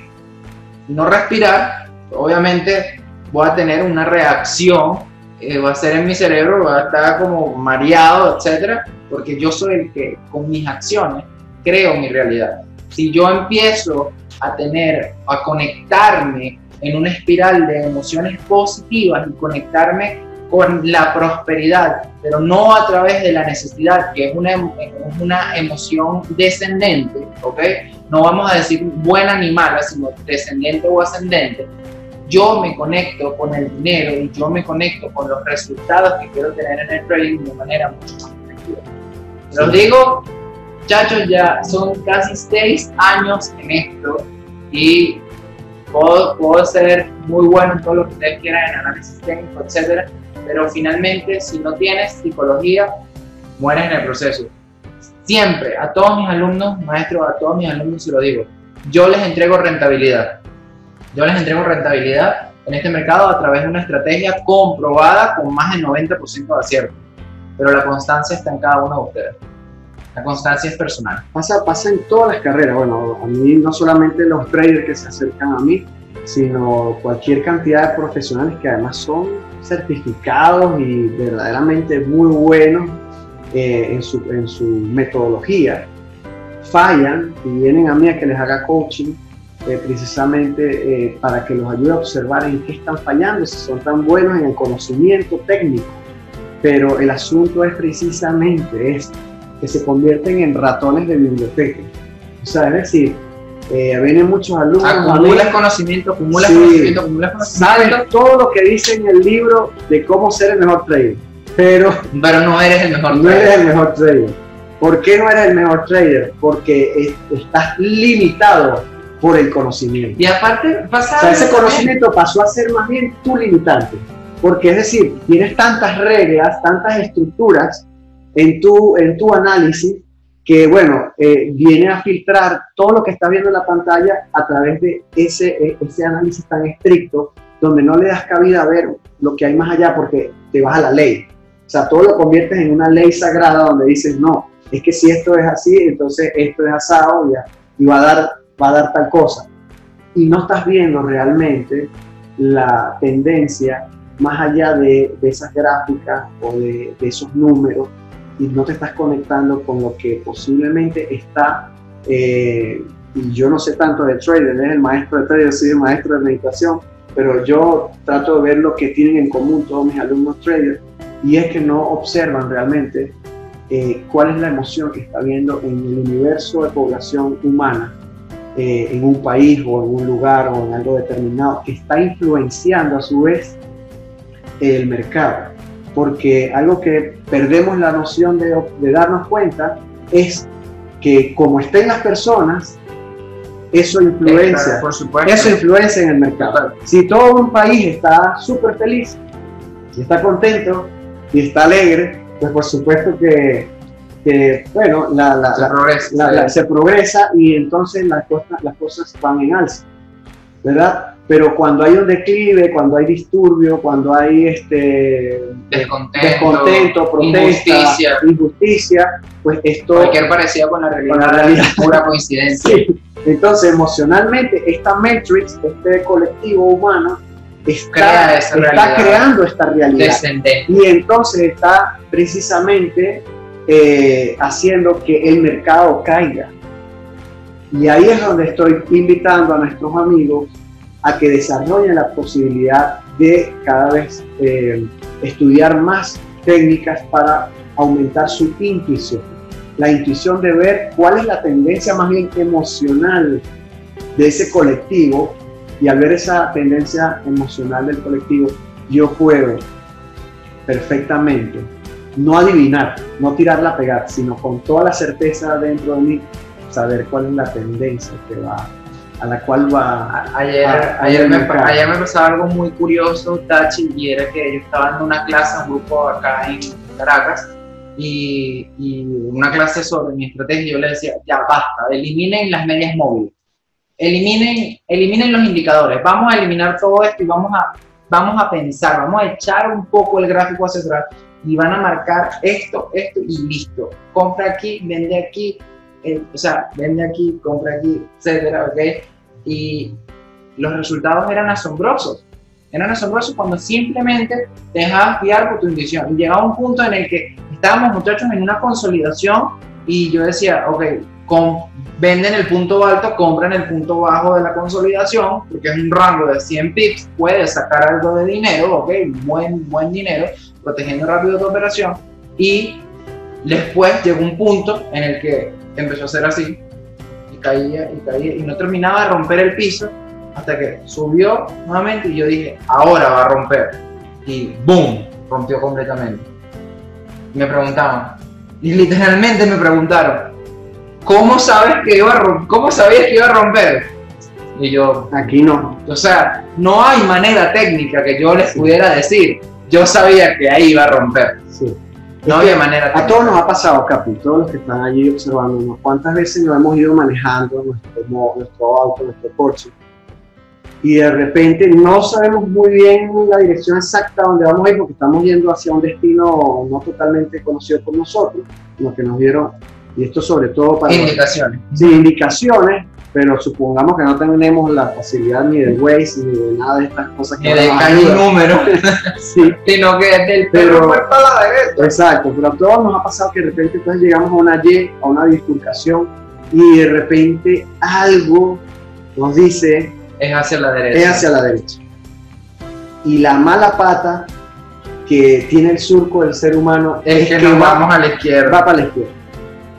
no respirar, obviamente voy a tener una reacción, va a ser en mi cerebro, va a estar como mareado, etcétera, porque yo soy el que con mis acciones creo mi realidad. Si yo empiezo a conectarme en una espiral de emociones positivas y conectarme con la prosperidad, pero no a través de la necesidad, que es una emoción descendente, ¿ok? No vamos a decir buen animal, sino descendente o ascendente. Yo me conecto con el dinero y yo me conecto con los resultados que quiero tener en el trading de manera mucho más efectiva. Los digo, muchachos, ya son casi 6 años en esto y puedo ser muy bueno en todo lo que ustedes quieran, en análisis técnico, etcétera, pero finalmente, si no tienes psicología, mueres en el proceso. Siempre, a todos mis alumnos, maestros, a todos mis alumnos se lo digo, yo les entrego rentabilidad. Yo les entrego rentabilidad en este mercado a través de una estrategia comprobada con más del 90% de acierto. Pero la constancia está en cada uno de ustedes. La constancia es personal. Pasa en todas las carreras. Bueno, a mí no solamente los traders que se acercan a mí, sino cualquier cantidad de profesionales que además son certificados y verdaderamente muy buenos en su metodología. Fallan y vienen a mí a que les haga coaching. Precisamente para que los ayude a observar en qué están fallando, si son tan buenos en el conocimiento técnico. Pero el asunto es precisamente esto, que se convierten en ratones de biblioteca. O sea, es decir, vienen muchos alumnos... Acumulas conocimiento, acumulas conocimiento, acumulas conocimiento. Sabes todo lo que dice en el libro de cómo ser el mejor trader, pero no eres el mejor trader. No eres el mejor trader. ¿Por qué no eres el mejor trader? Porque estás limitado por el conocimiento. Y aparte, ese conocimiento pasó a ser más bien tu limitante, porque es decir, tienes tantas reglas, tantas estructuras en tu análisis, que bueno, viene a filtrar todo lo que estás viendo en la pantalla a través de ese análisis tan estricto, donde no le das cabida a ver lo que hay más allá, porque te vas a la ley. O sea, todo lo conviertes en una ley sagrada donde dices, no, es que si esto es así, entonces esto es asado y va a dar tal cosa, y no estás viendo realmente la tendencia más allá de esas gráficas o de esos números, y no te estás conectando con lo que posiblemente está, y yo no sé tanto de trading, es el maestro de trading, yo soy el maestro de meditación, pero yo trato de ver lo que tienen en común todos mis alumnos traders, y es que no observan realmente cuál es la emoción que está viendo en el universo de población humana, en un país o en un lugar o en algo determinado, que está influenciando a su vez el mercado, porque algo que perdemos la noción de darnos cuenta es que como estén las personas, eso influencia, claro, eso influencia en el mercado. Claro. Si todo un país está súper feliz y está contento y está alegre, pues por supuesto que bueno, se progresa y entonces las cosas van en alza, ¿verdad? Pero cuando hay un declive, cuando hay disturbio, cuando hay descontento, protesta, injusticia, pues esto... Cualquier parecido con la realidad, es pura coincidencia. Sí. Entonces, emocionalmente, esta Matrix, este colectivo humano, está creando esta realidad. Descendente. Y entonces está precisamente... haciendo que el mercado caiga, y ahí es donde estoy invitando a nuestros amigos a que desarrollen la posibilidad de cada vez estudiar más técnicas para aumentar su intuición. La intuición de ver cuál es la tendencia más bien emocional de ese colectivo, y al ver esa tendencia emocional del colectivo, yo puedo perfectamente no adivinar, no tirarla a pegar, sino con toda la certeza dentro de mí, saber cuál es la tendencia que va, a la cual va. Ayer me pasaba algo muy curioso, Tachi, y era que yo estaba dando una clase a un grupo acá en Caracas, y una clase sobre mi estrategia, yo les decía, ya basta, eliminen las medias móviles, eliminen los indicadores, vamos a eliminar todo esto y vamos a pensar, vamos a echar un poco el gráfico hacia atrás y van a marcar esto, esto y listo, compra aquí, vende aquí, o sea, vende aquí, compra aquí, etcétera, ¿ok? Y los resultados eran asombrosos cuando simplemente te dejabas guiar por tu intuición, y llegaba un punto en el que estábamos muchachos en una consolidación y yo decía, ok, venden el punto alto, compran el punto bajo de la consolidación, porque es un rango de 100 pips, puedes sacar algo de dinero, ok, buen dinero, protegiendo rápido tu operación, y después llegó un punto en el que empezó a ser así, y caía, y caía, y no terminaba de romper el piso, hasta que subió nuevamente, y yo dije, ahora va a romper, y boom, rompió completamente. Me preguntaban, y literalmente me preguntaron, ¿cómo sabías que iba a romper? Y yo, aquí no. O sea, no hay manera técnica que yo les pudiera decir. Yo sabía que ahí iba a romper. Sí. No había manera técnica. A todos nos ha pasado, Capi, todos los que están allí observándonos. ¿Cuántas veces nos hemos ido manejando nuestro auto, nuestro coche? Y de repente no sabemos muy bien la dirección exacta donde vamos a ir porque estamos yendo hacia un destino no totalmente conocido por nosotros, lo que nos dieron. Y esto sobre todo para... indicaciones. Sí, indicaciones, pero supongamos que no tenemos la facilidad ni de Waze, ni de nada de estas cosas. Que de un número, sí. Sino que del perro muerto a la derecha. Exacto, pero a todos nos ha pasado que de repente entonces llegamos a una Y, a una bifurcación, y de repente algo nos dice... es hacia la derecha. Es hacia la derecha. Y la mala pata que tiene el surco del ser humano es que nos vamos a la izquierda. Va para la izquierda.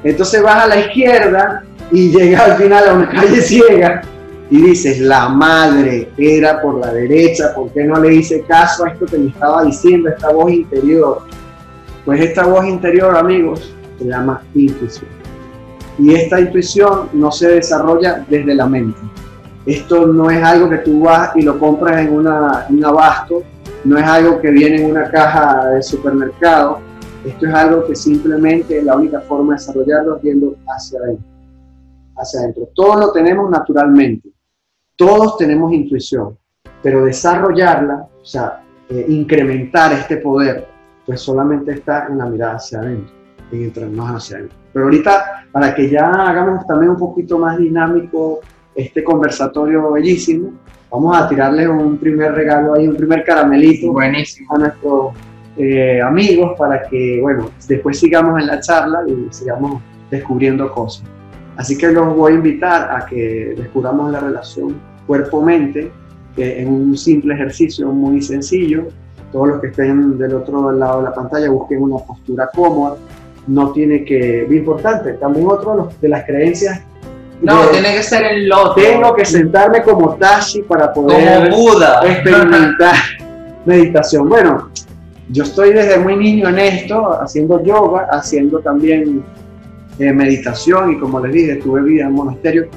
Entonces vas a la izquierda y llegas al final a una calle ciega y dices, la madre, era por la derecha, ¿por qué no le hice caso a esto que me estaba diciendo esta voz interior? Pues esta voz interior, amigos, se llama intuición. Y esta intuición no se desarrolla desde la mente. Esto no es algo que tú vas y lo compras en un abasto, no es algo que viene en una caja de supermercado. Esto es algo que simplemente la única forma de desarrollarlo es viendo hacia adentro. Hacia adentro. Todos lo tenemos naturalmente. Todos tenemos intuición. Pero desarrollarla, o sea, incrementar este poder, pues solamente está en la mirada hacia adentro, en entrenarnos hacia adentro. Pero ahorita, para que ya hagamos también un poquito más dinámico este conversatorio bellísimo, vamos a tirarle un primer regalo ahí, un primer caramelito. Buenísimo. A nuestro... amigos, para que, bueno, después sigamos en la charla y sigamos descubriendo cosas. Así que los voy a invitar a que descubramos la relación cuerpo-mente en un simple ejercicio muy sencillo. Todos los que estén del otro lado de la pantalla busquen una postura cómoda. No tiene que... importante, también otro de las creencias... No, tiene que ser el loto. Tengo que sentarme como Tashi para poder... como Buda. Experimentar meditación. Bueno... yo estoy desde muy niño en esto, haciendo yoga, haciendo también meditación, y como les dije, tuve vida en monasterio.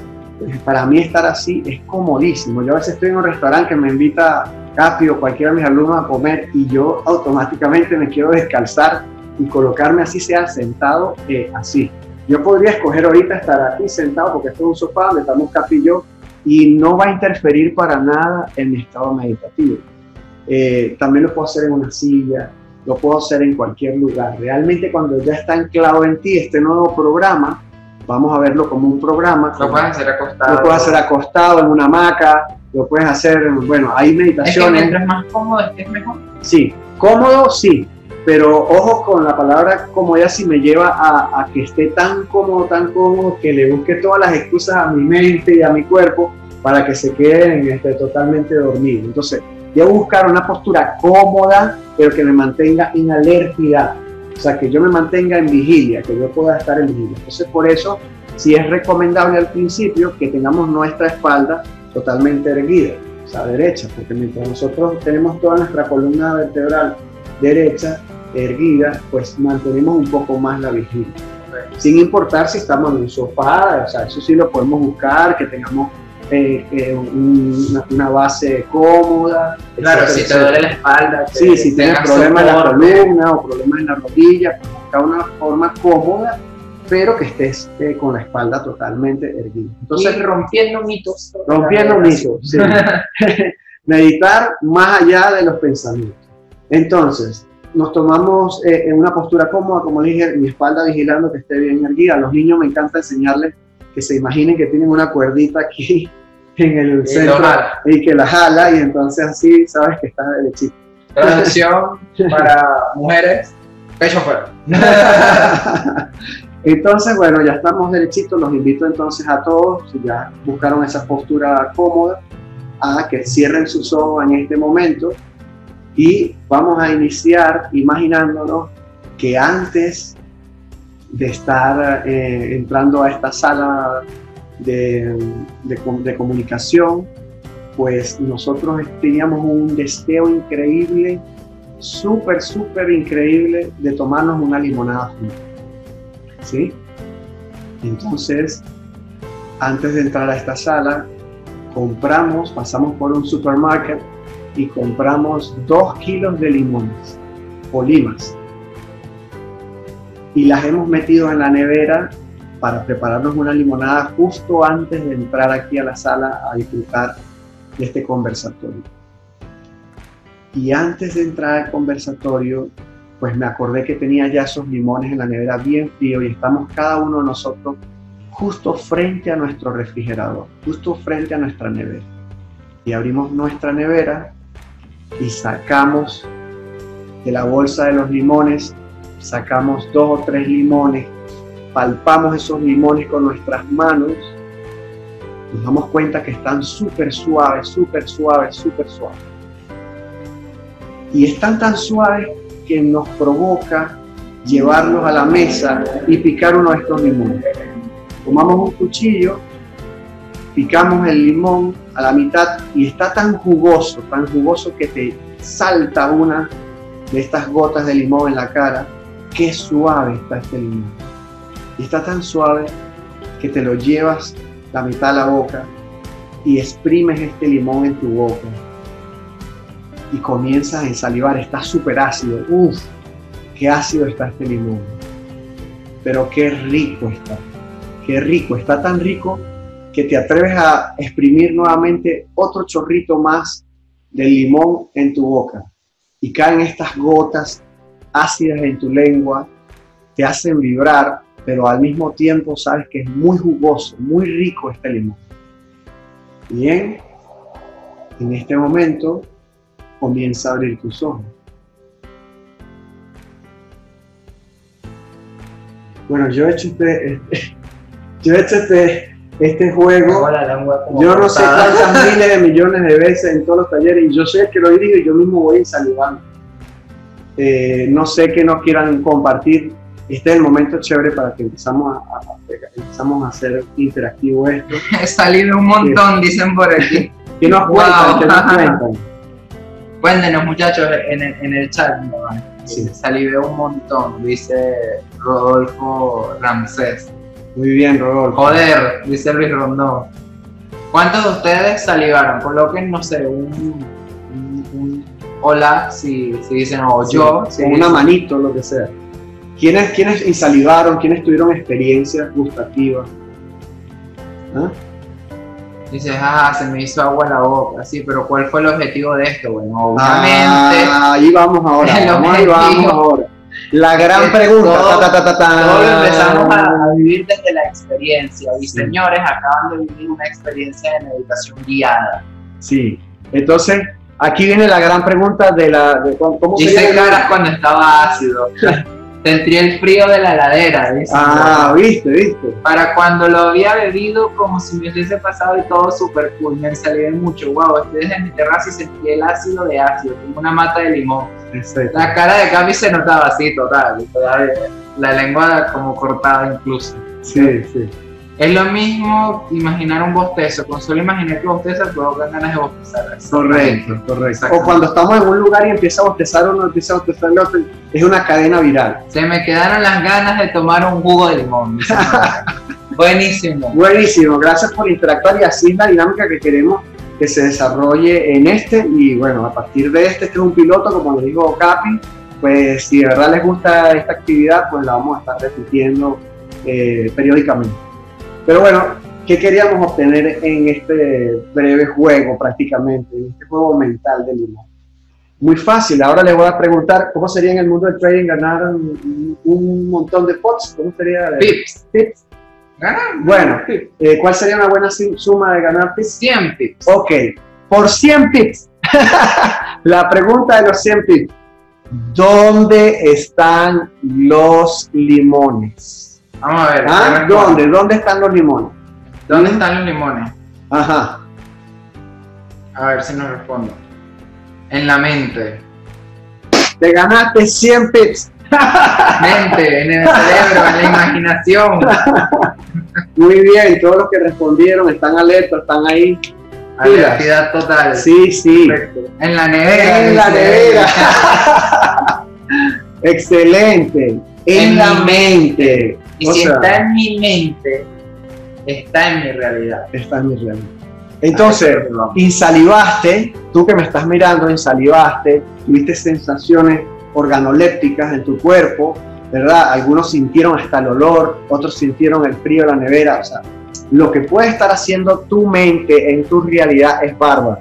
Para mí estar así es comodísimo. Yo a veces estoy en un restaurante que me invita Capi o cualquiera de mis alumnos a comer y yo automáticamente me quiero descalzar y colocarme así sea sentado así. Yo podría escoger ahorita estar aquí sentado porque esto es un sofá donde estamos Capi y yo y no va a interferir para nada en mi estado meditativo. También lo puedo hacer en una silla, lo puedo hacer en cualquier lugar. Realmente cuando ya está anclado en ti este nuevo programa, vamos a verlo como un programa. Lo puedes hacer acostado. Lo puedes hacer acostado en una hamaca, lo puedes hacer, bueno, hay meditaciones. ¿Es que mientras más cómodo es que es mejor? Sí, cómodo sí, pero ojo con la palabra comodidad si me lleva a que esté tan cómodo, que le busque todas las excusas a mi mente y a mi cuerpo para que se queden totalmente dormidos. Entonces, debo buscar una postura cómoda, pero que me mantenga en alertidad. O sea, que yo me mantenga en vigilia, que yo pueda estar en vigilia. Entonces, por eso, sí es recomendable al principio que tengamos nuestra espalda totalmente erguida, o sea, derecha, porque mientras nosotros tenemos toda nuestra columna vertebral derecha, erguida, pues mantenemos un poco más la vigilia. Sin importar si estamos en un sofá, o sea, eso sí lo podemos buscar, que tengamos una base cómoda. Claro, etcétera, si te duele la espalda, sí, si tienes problemas en la columna o problemas en la rodilla, busca una forma cómoda, pero que estés con la espalda totalmente erguida. Entonces, y rompiendo mitos. Rompiendo mitos, sí. Meditar más allá de los pensamientos. Entonces, nos tomamos en una postura cómoda, como dije, mi espalda vigilando que esté bien erguida. A los niños me encanta enseñarles que se imaginen que tienen una cuerdita aquí en el centro y que la jala, y entonces así sabes que estás derechito. Traducción para mujeres, pecho fuera. Entonces, bueno, ya estamos derechitos. Los invito entonces a todos, si ya buscaron esa postura cómoda, a que cierren sus ojos en este momento y vamos a iniciar imaginándonos que antes de estar entrando a esta sala de comunicación, pues nosotros teníamos un deseo increíble, súper increíble, de tomarnos una limonada juntos. ¿Sí? Entonces, antes de entrar a esta sala, compramos, pasamos por un supermercado y compramos 2 kilos de limones o limas y las hemos metido en la nevera para prepararnos una limonada justo antes de entrar aquí a la sala a disfrutar de este conversatorio. Y antes de entrar al conversatorio, pues me acordé que tenía ya esos limones en la nevera bien frío y estamos cada uno de nosotros justo frente a nuestro refrigerador, justo frente a nuestra nevera. Y abrimos nuestra nevera y sacamos de la bolsa de los limones, sacamos 2 o 3 limones, palpamos esos limones con nuestras manos, nos damos cuenta que están súper suaves. Y están tan suaves que nos provoca llevarlos a la mesa y picar uno de estos limones. Tomamos un cuchillo, picamos el limón a la mitad y está tan jugoso que te salta una de estas gotas de limón en la cara. Qué suave está este limón. Y está tan suave que te lo llevas la mitad a la boca y exprimes este limón en tu boca. Y comienzas a ensalivar, está súper ácido. ¡Uf! ¡Qué ácido está este limón! Pero qué rico está. ¡Qué rico! Está tan rico que te atreves a exprimir nuevamente otro chorrito más de limón en tu boca. Y caen estas gotas ácidas en tu lengua, te hacen vibrar, pero al mismo tiempo sabes que es muy jugoso, muy rico este limón. Bien, en este momento comienza a abrir tus ojos. Bueno, yo he hecho este juego, yo no sé cuántas miles de millones de veces en todos los talleres, y yo sé que lo dirijo y yo mismo voy ensalivando. No sé qué nos quieran compartir. Este es el momento chévere para que empezamos a hacer interactivo esto. He salido un montón, dicen por aquí. ¿Qué nos cuentan? ¿Qué nos cuentan? Cuéntenos, muchachos, en el chat, ¿no? Sí. Salí de un montón, dice Rodolfo Ramsés. Muy bien, Rodolfo. Joder, dice Luis Rondón. ¿Cuántos de ustedes salivaron? Coloquen, no sé, un hola, si dicen, o sí, yo. Sí, una dicen, manito, lo que sea. ¿Quiénes salivaron? ¿Quiénes tuvieron experiencias gustativas? ¿Ah? Dices, ah, se me hizo agua la boca, sí, pero ¿cuál fue el objetivo de esto? Bueno, obviamente... Ah, ahí vamos ahora, ahí vamos ahora. La gran pregunta. Todos empezamos a vivir desde la experiencia, y sí, señores, acaban de vivir una experiencia de meditación guiada. Sí, entonces, aquí viene la gran pregunta de cómo se dice caras cuando estaba ácido. Sentí el frío de la heladera, ¿viste? Ah, viste, viste. Para cuando lo había bebido, como si me hubiese pasado y todo súper cool. Me salió mucho, wow. Estoy desde mi terraza y sentí el ácido de ácido, como una mata de limón. Exacto. La cara de Capi se notaba así, total. La lengua como cortada incluso. Sí, sí. Es lo mismo imaginar un bostezo. Con solo imaginar que bosteza provocan ganas de bostezar. Correcto, correcto. O cuando estamos en un lugar y empieza a bostezar uno, empieza a bostezar el otro. Es una cadena viral. Se me quedaron las ganas de tomar un jugo de limón. Buenísimo. Buenísimo. Gracias por interactuar y así es la dinámica que queremos que se desarrolle en este. Y bueno, a partir de este es un piloto, como les dijo Capi. Pues si de verdad les gusta esta actividad, pues la vamos a estar repitiendo periódicamente. Pero bueno, ¿qué queríamos obtener en este breve juego prácticamente, en este juego mental de limón? Muy fácil, ahora les voy a preguntar cómo sería en el mundo del trading ganar un montón de pots, ¿cómo sería? Pips. Pips. Ganar. Bueno, pips. ¿Cuál sería una buena suma de ganar pips? 100 pips. Ok, por 100 pips. La pregunta de los 100 pips. ¿Dónde están los limones? Vamos a ver. ¿Ah? ¿Dónde? ¿Dónde están los limones? ¿Dónde están los limones? Ajá. A ver si nos respondo. En la mente. Te ganaste 100 pips. Mente, en el cerebro, en la imaginación. Muy bien, todos los que respondieron están alertas, están ahí. Alertidad total. Sí, sí. Perfecto. En la nevera. En la nevera. Excelente. En la mente. Y si está en mi mente, está en mi realidad. Está en mi realidad. Entonces, insalivaste, tú que me estás mirando, insalivaste, tuviste sensaciones organolépticas en tu cuerpo, ¿verdad? Algunos sintieron hasta el olor, otros sintieron el frío de la nevera. O sea, lo que puede estar haciendo tu mente en tu realidad es bárbaro,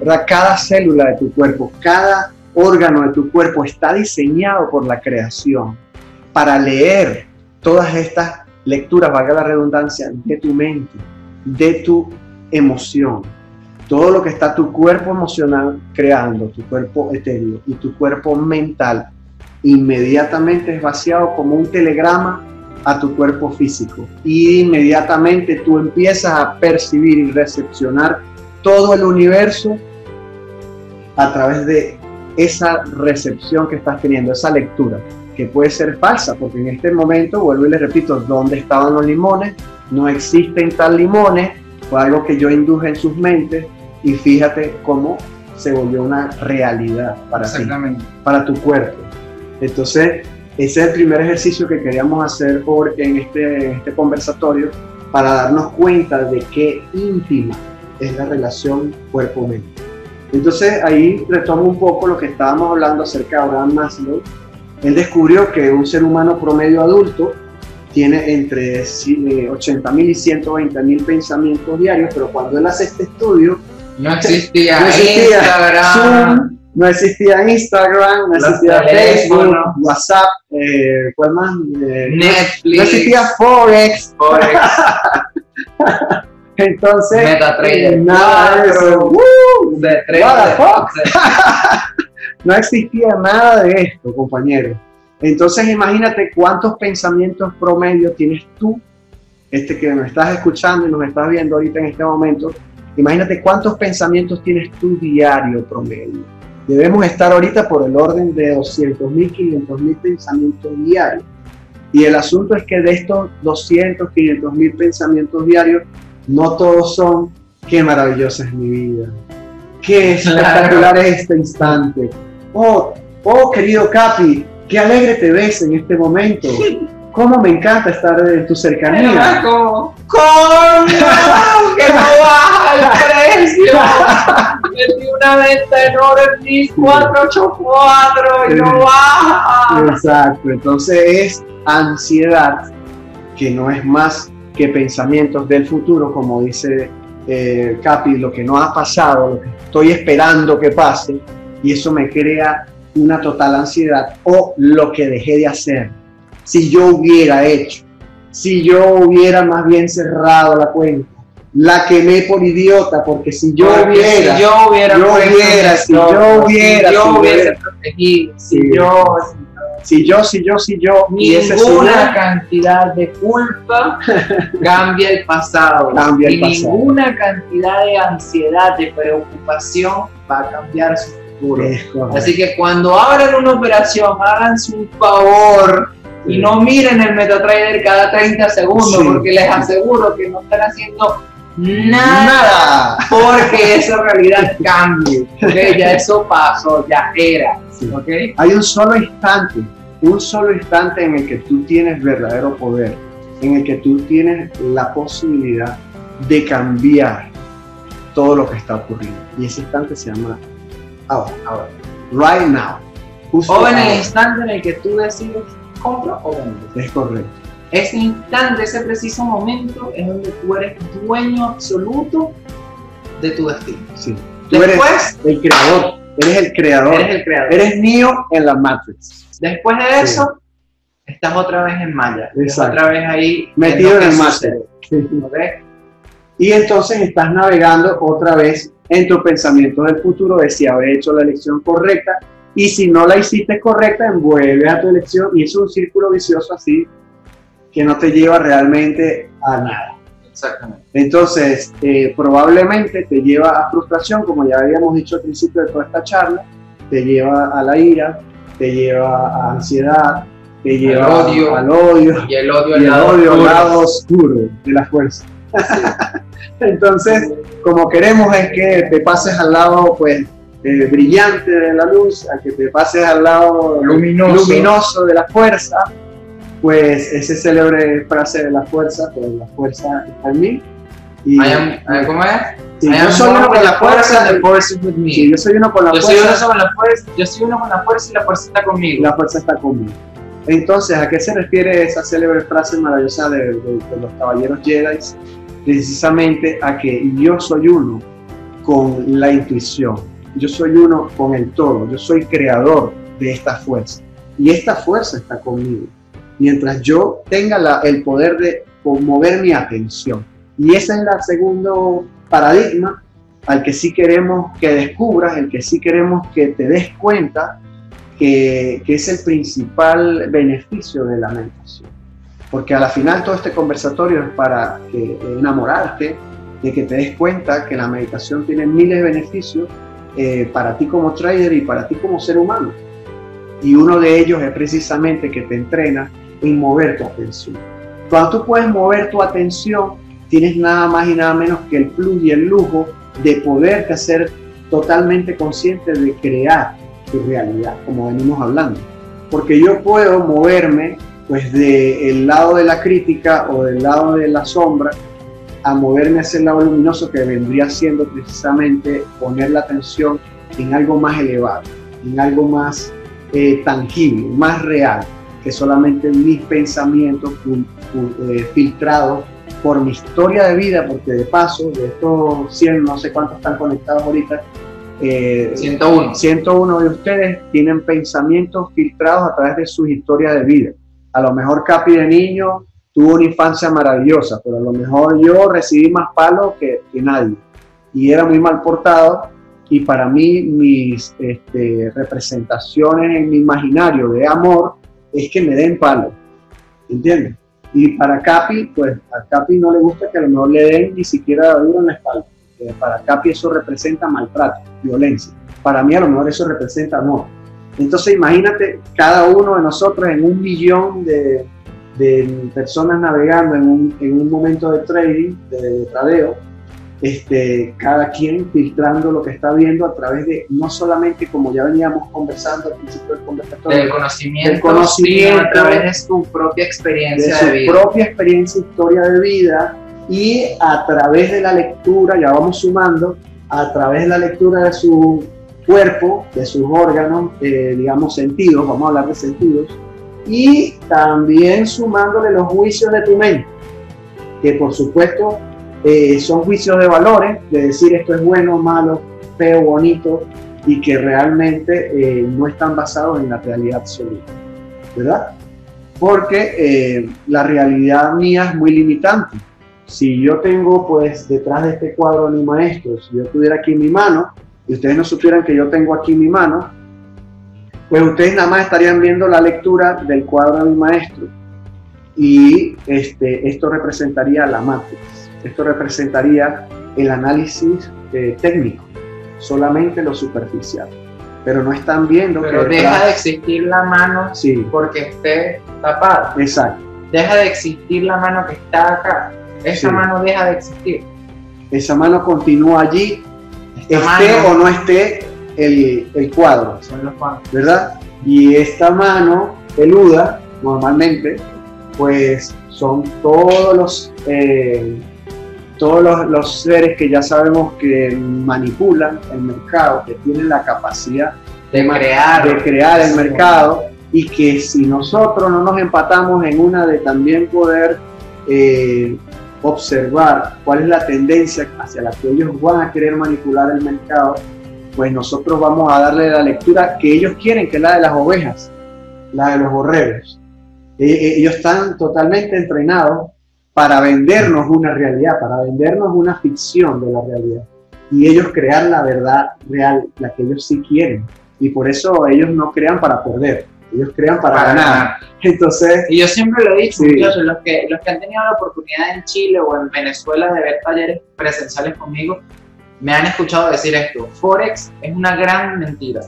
¿verdad? Cada célula de tu cuerpo, cada órgano de tu cuerpo está diseñado por la creación para leer todas estas lecturas, valga la redundancia, de tu mente, de tu emoción. Todo lo que está tu cuerpo emocional creando, tu cuerpo etéreo y tu cuerpo mental, inmediatamente es vaciado como un telegrama a tu cuerpo físico. Y inmediatamente tú empiezas a percibir y recepcionar todo el universo a través de esa recepción que estás teniendo, esa lectura, que puede ser falsa, porque en este momento, vuelvo y les repito, ¿dónde estaban los limones? No existen tal limones, fue algo que yo induje en sus mentes, y fíjate cómo se volvió una realidad para ti, para tu cuerpo. Entonces, ese es el primer ejercicio que queríamos hacer en este conversatorio, para darnos cuenta de qué íntima es la relación cuerpo-mente. Entonces, ahí retomo un poco lo que estábamos hablando acerca de Abraham Maslow. Él descubrió que un ser humano promedio adulto tiene entre 80.000 y 120.000 pensamientos diarios, pero cuando él hace este estudio... No existía Instagram. Zoom, no existía Instagram, no existía Facebook, WhatsApp, ¿cuál más? Netflix. No existía Forex. Entonces... MetaTrader. Nada de eso. No existía nada de esto, compañeros. Entonces, imagínate cuántos pensamientos promedio tienes tú, que me estás escuchando y nos estás viendo ahorita en este momento. Imagínate cuántos pensamientos tienes tú diario promedio. Debemos estar ahorita por el orden de 200.000, 500.000 pensamientos diarios. Y el asunto es que de estos 200, 500.000 pensamientos diarios, no todos son, qué maravillosa es mi vida, qué espectacular es este instante. Oh, querido Capi, qué alegre te ves en este momento. Cómo me encanta estar en tu cercanía. ¡Cómo! ¡Que no baja el precio! Metí una venta enorme en 484 y no baja. Exacto, entonces es ansiedad, que no es más que pensamientos del futuro, como dice Capi, lo que no ha pasado, lo que estoy esperando que pase, y eso me crea una total ansiedad, o lo que dejé de hacer, si yo hubiera hecho, si yo hubiera más bien cerrado la cuenta, la quemé por idiota, porque si yo hubiese protegido, si yo si yo. Ninguna cantidad de culpa cambia el pasado. Cambia el pasado. Ninguna cantidad de ansiedad, de preocupación va a cambiar su futuro. Así que cuando abran una operación, háganse un favor y no miren el MetaTrader cada 30 segundos, porque les aseguro que no están haciendo nada, porque esa realidad cambia, ¿okay? Ya eso pasó, ya era, ¿okay? Hay un solo instante en el que tú tienes verdadero poder, en el que tú tienes la posibilidad de cambiar todo lo que está ocurriendo, y ese instante se llama ahora, right now, o en el instante en el que tú decides compra o vender. Es correcto. Ese instante, ese preciso momento es donde tú eres dueño absoluto de tu destino. Sí. Después, tú eres el creador. Eres el creador. Eres el creador. Eres Neo en la Matrix. Después de eso, estás otra vez en Maya. Estás otra vez ahí metido en el Matrix. ¿Okay? Y entonces estás navegando otra vez en tu pensamiento del futuro de si habré hecho la elección correcta, y si no la hiciste correcta, envuelves a tu elección, y es un círculo vicioso así que no te lleva realmente a nada. Exactamente. Entonces, probablemente te lleva a frustración, como ya habíamos dicho al principio de toda esta charla, te lleva a la ira, te lleva a ansiedad, te lleva al odio, y el odio al lado oscuro de la fuerza. Sí. Entonces, como queremos es que te pases al lado, pues, brillante de la luz, a que te pases al lado luminoso de la fuerza, pues esa célebre frase de la fuerza, pues la fuerza está en mí. Y, ¿cómo es? Sí, yo soy uno con la fuerza, the force is with me. Sí, yo soy uno con la fuerza. Yo soy uno con la fuerza y la fuerza está conmigo. La fuerza está conmigo. Entonces, ¿a qué se refiere esa célebre frase maravillosa de los caballeros Jedi? Precisamente a que yo soy uno con la intuición. Yo soy uno con el todo, yo soy creador de esta fuerza. Y esta fuerza está conmigo. Mientras yo tenga el poder de mover mi atención. Y ese es el segundo paradigma al que sí queremos que descubras, el que sí queremos que te des cuenta que es el principal beneficio de la meditación. Porque a la final todo este conversatorio es para enamorarte, de que te des cuenta que la meditación tiene miles de beneficios para ti como trader y para ti como ser humano. Y uno de ellos es precisamente que te entrena en mover tu atención. Cuando tú puedes mover tu atención, tienes nada más y nada menos que el plus y el lujo de poderte hacer totalmente consciente de crear tu realidad, como venimos hablando. Porque yo puedo moverme pues del lado de la crítica o del lado de la sombra, a moverme hacia el lado luminoso, que vendría siendo precisamente poner la atención en algo más elevado, en algo más tangible, más real, que solamente mis pensamientos filtrados por mi historia de vida, porque de paso, de estos 100, no sé cuántos están conectados ahorita, 101 de ustedes tienen pensamientos filtrados a través de sus historias de vida. A lo mejor Capi de niño tuvo una infancia maravillosa, pero a lo mejor yo recibí más palos que nadie. Y era muy mal portado, y para mí mis representaciones en mi imaginario de amor es que me den palos, ¿entiendes? Y para Capi, pues a Capi no le gusta que a lo mejor le den ni siquiera duro en la espalda. Para Capi eso representa maltrato, violencia. Para mí a lo mejor eso representa amor. Entonces imagínate cada uno de nosotros en un millón de personas navegando en un momento de trading, de tradeo, cada quien filtrando lo que está viendo a través de, no solamente como ya veníamos conversando al principio del conversatorio, del conocimiento a través de su propia experiencia de vida. Historia de vida, y a través de la lectura, ya vamos sumando, a través de la lectura de su cuerpo, de sus órganos, digamos sentidos, vamos a hablar de sentidos, y también sumándole los juicios de tu mente, que por supuesto son juicios de valores, de decir esto es bueno, malo, feo, bonito, y que realmente no están basados en la realidad absoluta, ¿verdad? Porque la realidad mía es muy limitante. Si yo tengo pues detrás de este cuadro a mi maestro, si yo tuviera aquí mi mano, y ustedes no supieran que yo tengo aquí mi mano, pues ustedes nada más estarían viendo la lectura del cuadro del maestro, y esto representaría la Matrix, esto representaría el análisis técnico, solamente lo superficial, pero no están viendo pero que deja de existir la mano porque esté tapada. Exacto. Deja de existir la mano que está acá, esa mano deja de existir. Esa mano continúa allí, esté o no esté el cuadro, son los cuadros, ¿verdad? Y esta mano peluda, normalmente, pues son todos los seres que ya sabemos que manipulan el mercado, que tienen la capacidad de crear el mercado, y que si nosotros no nos empatamos en una de también poder observar cuál es la tendencia hacia la que ellos van a querer manipular el mercado, pues nosotros vamos a darle la lectura que ellos quieren, que es la de las ovejas, la de los borregos. Ellos están totalmente entrenados para vendernos una realidad, para vendernos una ficción de la realidad, y ellos crean la verdad real, la que ellos sí quieren, y por eso ellos no crean para perder, ellos crean para ganar. Entonces, y yo siempre lo he dicho, muchachos, los que han tenido la oportunidad en Chile o en Venezuela de ver talleres presenciales conmigo, me han escuchado decir esto: Forex es una gran mentira,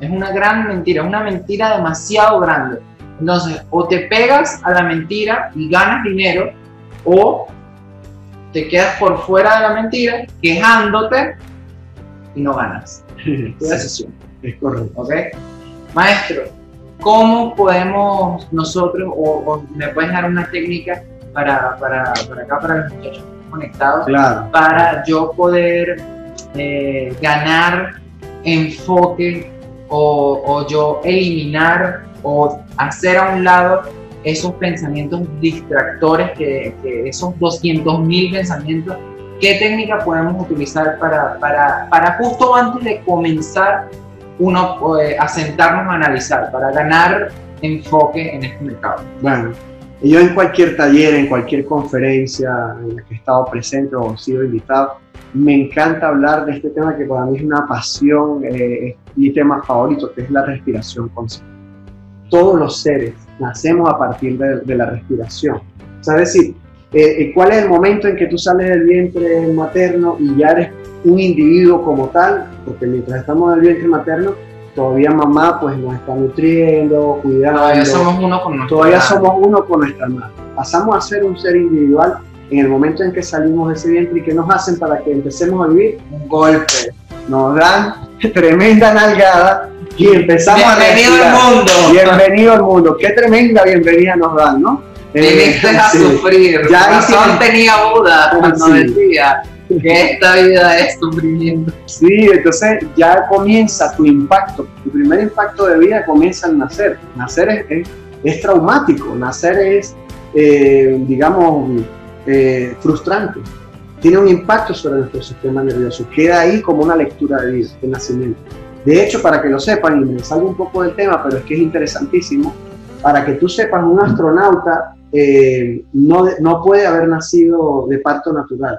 es una gran mentira, es una mentira demasiado grande. Entonces, o te pegas a la mentira y ganas dinero, o te quedas por fuera de la mentira quejándote y no ganas. Sí, es correcto. ¿Okay? Maestro, ¿cómo podemos nosotros, o me puedes dar una técnica para acá, para los muchachos conectados, para yo poder ganar enfoque, o yo eliminar o hacer a un lado esos pensamientos distractores, que esos 200.000 pensamientos? ¿Qué técnica podemos utilizar para justo antes de comenzar uno a sentarnos a analizar, para ganar enfoque en este mercado? Bueno, yo en cualquier taller, en cualquier conferencia en la que he estado presente o he sido invitado, me encanta hablar de este tema que para mí es una pasión, es mi tema favorito, que es la respiración consciente. Todos los seres nacemos a partir de la respiración. O sea, es decir, ¿cuál es el momento en que tú sales del vientre materno y ya eres un individuo como tal? Porque mientras estamos en el vientre materno, todavía mamá pues nos está nutriendo, cuidando. Todavía somos uno con nuestra madre. Pasamos a ser un ser individual en el momento en que salimos de ese vientre. ¿Y qué nos hacen para que empecemos a vivir? Un golpe. Nos dan tremenda nalgada y empezamos a respirar. ¡Bienvenido al mundo! ¡Bienvenido al mundo! ¡Qué tremenda bienvenida nos dan, ¿no? Viniste a sufrir. Ya razón tenía Buda cuando decía que esta vida es sufrimiento. Sí, entonces ya comienza tu impacto. Tu primer impacto de vida comienza al nacer. Nacer es traumático. Nacer es, digamos, frustrante. Tiene un impacto sobre nuestro sistema nervioso. Queda ahí como una lectura de vida, de nacimiento. De hecho, para que lo sepan, y me salgo un poco del tema, pero es que es interesantísimo, para que tú sepas, un astronauta no puede haber nacido de parto natural.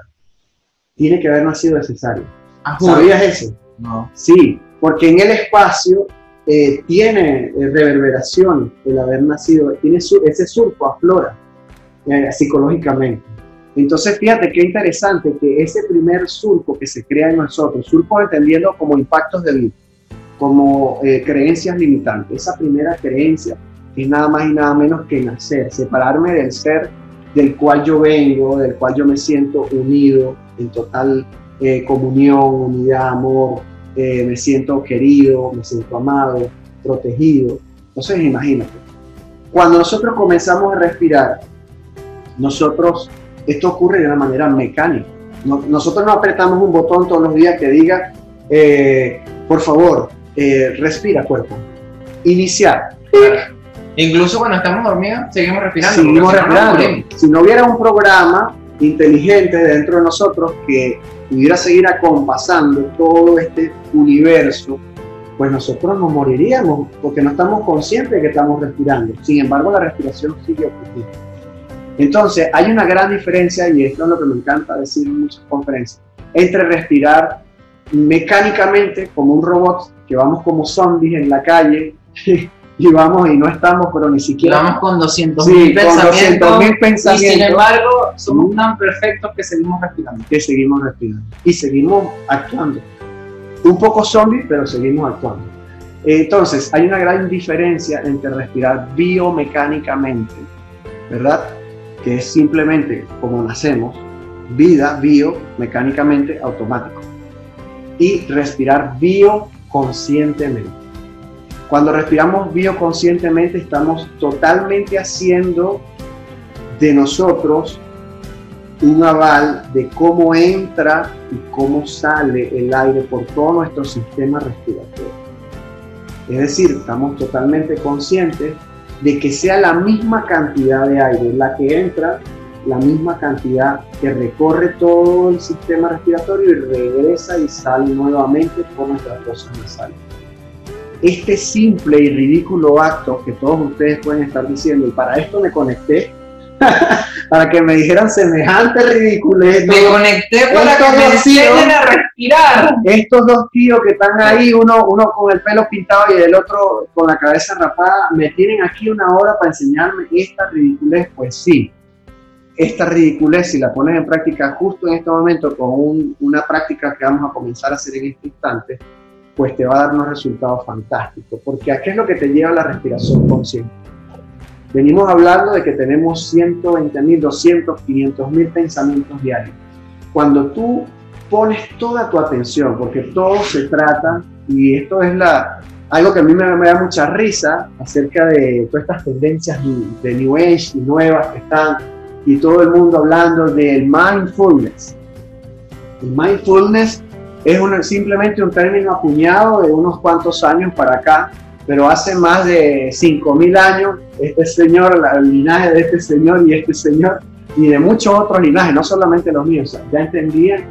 Tiene que haber nacido de cesárea. ¿Sabías eso? No. Sí, porque en el espacio tiene reverberación el haber nacido, tiene ese surco aflora psicológicamente. Entonces, fíjate qué interesante que ese primer surco que se crea en nosotros, surco entendiendo como impactos de vida, como creencias limitantes, esa primera creencia es nada más y nada menos que nacer, separarme del ser del cual yo vengo, del cual yo me siento unido, en total comunión, unidad, amor, me siento querido, me siento amado, protegido. Entonces, imagínate, cuando nosotros comenzamos a respirar, nosotros... Esto ocurre de una manera mecánica. Nosotros no apretamos un botón todos los días que diga, por favor, respira cuerpo. Iniciar. Incluso cuando estamos dormidos, seguimos respirando. Si no hubiera un programa inteligente dentro de nosotros que pudiera seguir acompasando todo este universo, pues nosotros nos moriríamos porque no estamos conscientes de que estamos respirando. Sin embargo, la respiración sigue ocurriendo. Entonces, hay una gran diferencia, y esto es lo que me encanta decir en muchas conferencias, entre respirar mecánicamente como un robot, que vamos como zombies en la calle, y vamos y no estamos, pero ni siquiera... Vamos con 200.000 pensamientos, y sin embargo somos tan perfectos que seguimos respirando. Y seguimos actuando. Un poco zombie, pero seguimos actuando. Entonces, hay una gran diferencia entre respirar biomecánicamente, ¿verdad? Que es simplemente como nacemos, vida biomecánicamente automático. Y respirar bioconscientemente. Cuando respiramos bioconscientemente estamos totalmente haciendo de nosotros un aval de cómo entra y cómo sale el aire por todo nuestro sistema respiratorio. Es decir, estamos totalmente conscientes de que sea la misma cantidad de aire la que entra, la misma cantidad que recorre todo el sistema respiratorio y regresa y sale nuevamente por nuestras fosas nasales. Este simple y ridículo acto que todos ustedes pueden estar diciendo, y para esto me conecté, para que me dijeran semejante ridículo. Me conecté para que me enseñen a respirar. Estos dos tíos que están ahí, uno con el pelo pintado y el otro con la cabeza rapada, me tienen aquí una hora para enseñarme esta ridiculez. Pues sí, esta ridiculez, si la pones en práctica justo en este momento con una práctica que vamos a comenzar a hacer en este instante, pues te va a dar unos resultados fantásticos, porque aquí es lo que te lleva a la respiración consciente. Venimos hablando de que tenemos 120.000, 200, 500.000 pensamientos diarios. Cuando tú pones toda tu atención, porque todo se trata, y esto es algo que a mí me da mucha risa acerca de todas estas tendencias de New Age y nuevas que están, y todo el mundo hablando del mindfulness. El mindfulness es simplemente un término acuñado de unos cuantos años para acá, pero hace más de 5.000 años, este señor, el linaje de este señor, y de muchos otros linajes, no solamente los míos, o sea, ya entendían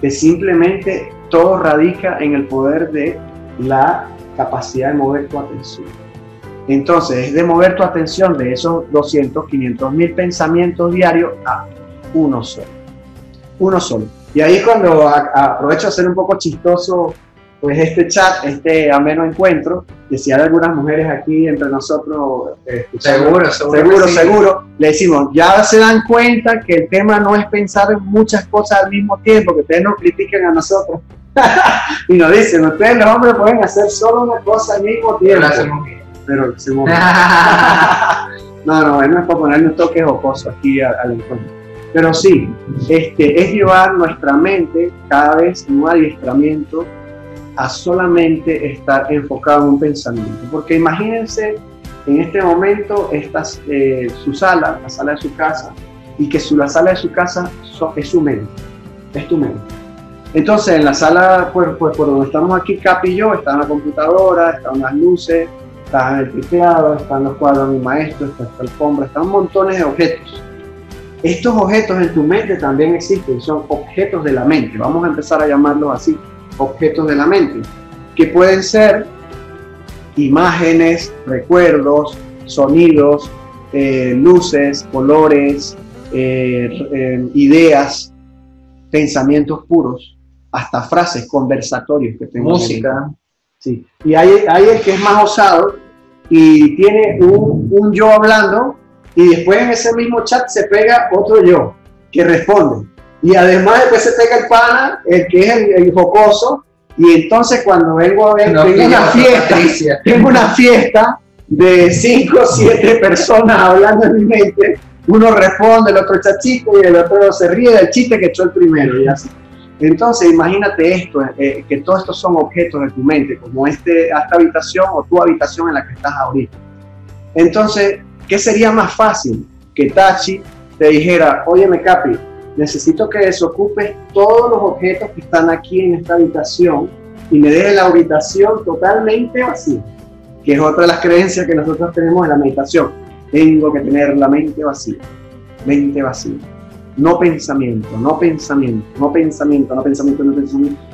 que simplemente todo radica en el poder de la capacidad de mover tu atención. Entonces, es de mover tu atención de esos 200, 500.000 pensamientos diarios a uno solo. Uno solo. Y ahí cuando aprovecho a ser un poco chistoso, pues este chat, este ameno encuentro, que si hay algunas mujeres aquí entre nosotros, seguro, le decimos, ya se dan cuenta que el tema no es pensar en muchas cosas al mismo tiempo, que ustedes nos critiquen a nosotros. Y nos dicen, ustedes los hombres pueden hacer solo una cosa al mismo tiempo. Pero se mueve. No, es para ponerle un toque jocoso aquí al encuentro. Pero sí, es llevar nuestra mente cada vez en un adiestramiento a solamente estar enfocado en un pensamiento. Porque imagínense en este momento su sala, la sala de su casa, y que la sala de su casa es su mente, es tu mente. Entonces en la sala, pues por donde estamos aquí, Capi y yo, está la computadora, están las luces, está el teclado, están los cuadros de mi maestro, está la alfombra, están montones de objetos. Estos objetos en tu mente también existen, son objetos de la mente, vamos a empezar a llamarlos así, objetos de la mente, que pueden ser imágenes, recuerdos, sonidos, luces, colores, ideas, pensamientos puros, hasta frases, conversatorios que tengo. Música. Sí. Y hay el que es más osado y tiene un yo hablando, y después en ese mismo chat se pega otro yo que responde, y además después se pega el pana, el que es el jocoso, y entonces cuando vengo a ver, tengo una fiesta de 5 o 7 personas hablando en mi mente, uno responde, el otro echa chiste y el otro se ríe del chiste que echó el primero, y así. Entonces imagínate esto, que todos estos son objetos de tu mente, como esta habitación o tu habitación en la que estás ahorita. Entonces, ¿qué sería más fácil que Tachi te dijera, óyeme Capi, necesito que desocupes todos los objetos que están aquí en esta habitación y me dejes la habitación totalmente vacía? Que es otra de las creencias que nosotros tenemos en la meditación. Tengo que tener la mente vacía, No pensamiento, no pensamiento.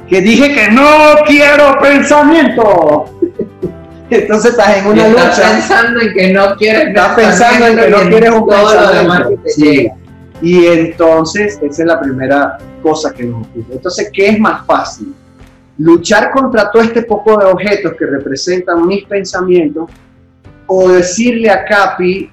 Que dije que no quiero pensamiento. Entonces estás en una lucha. Estás pensando en que no quieres. Estás pensando en que no quieres un pensamiento. Sí. Y entonces esa es la primera cosa que nos ocurre. Entonces, ¿qué es más fácil? Luchar contra todo este poco de objetos que representan mis pensamientos, o decirle a Capi,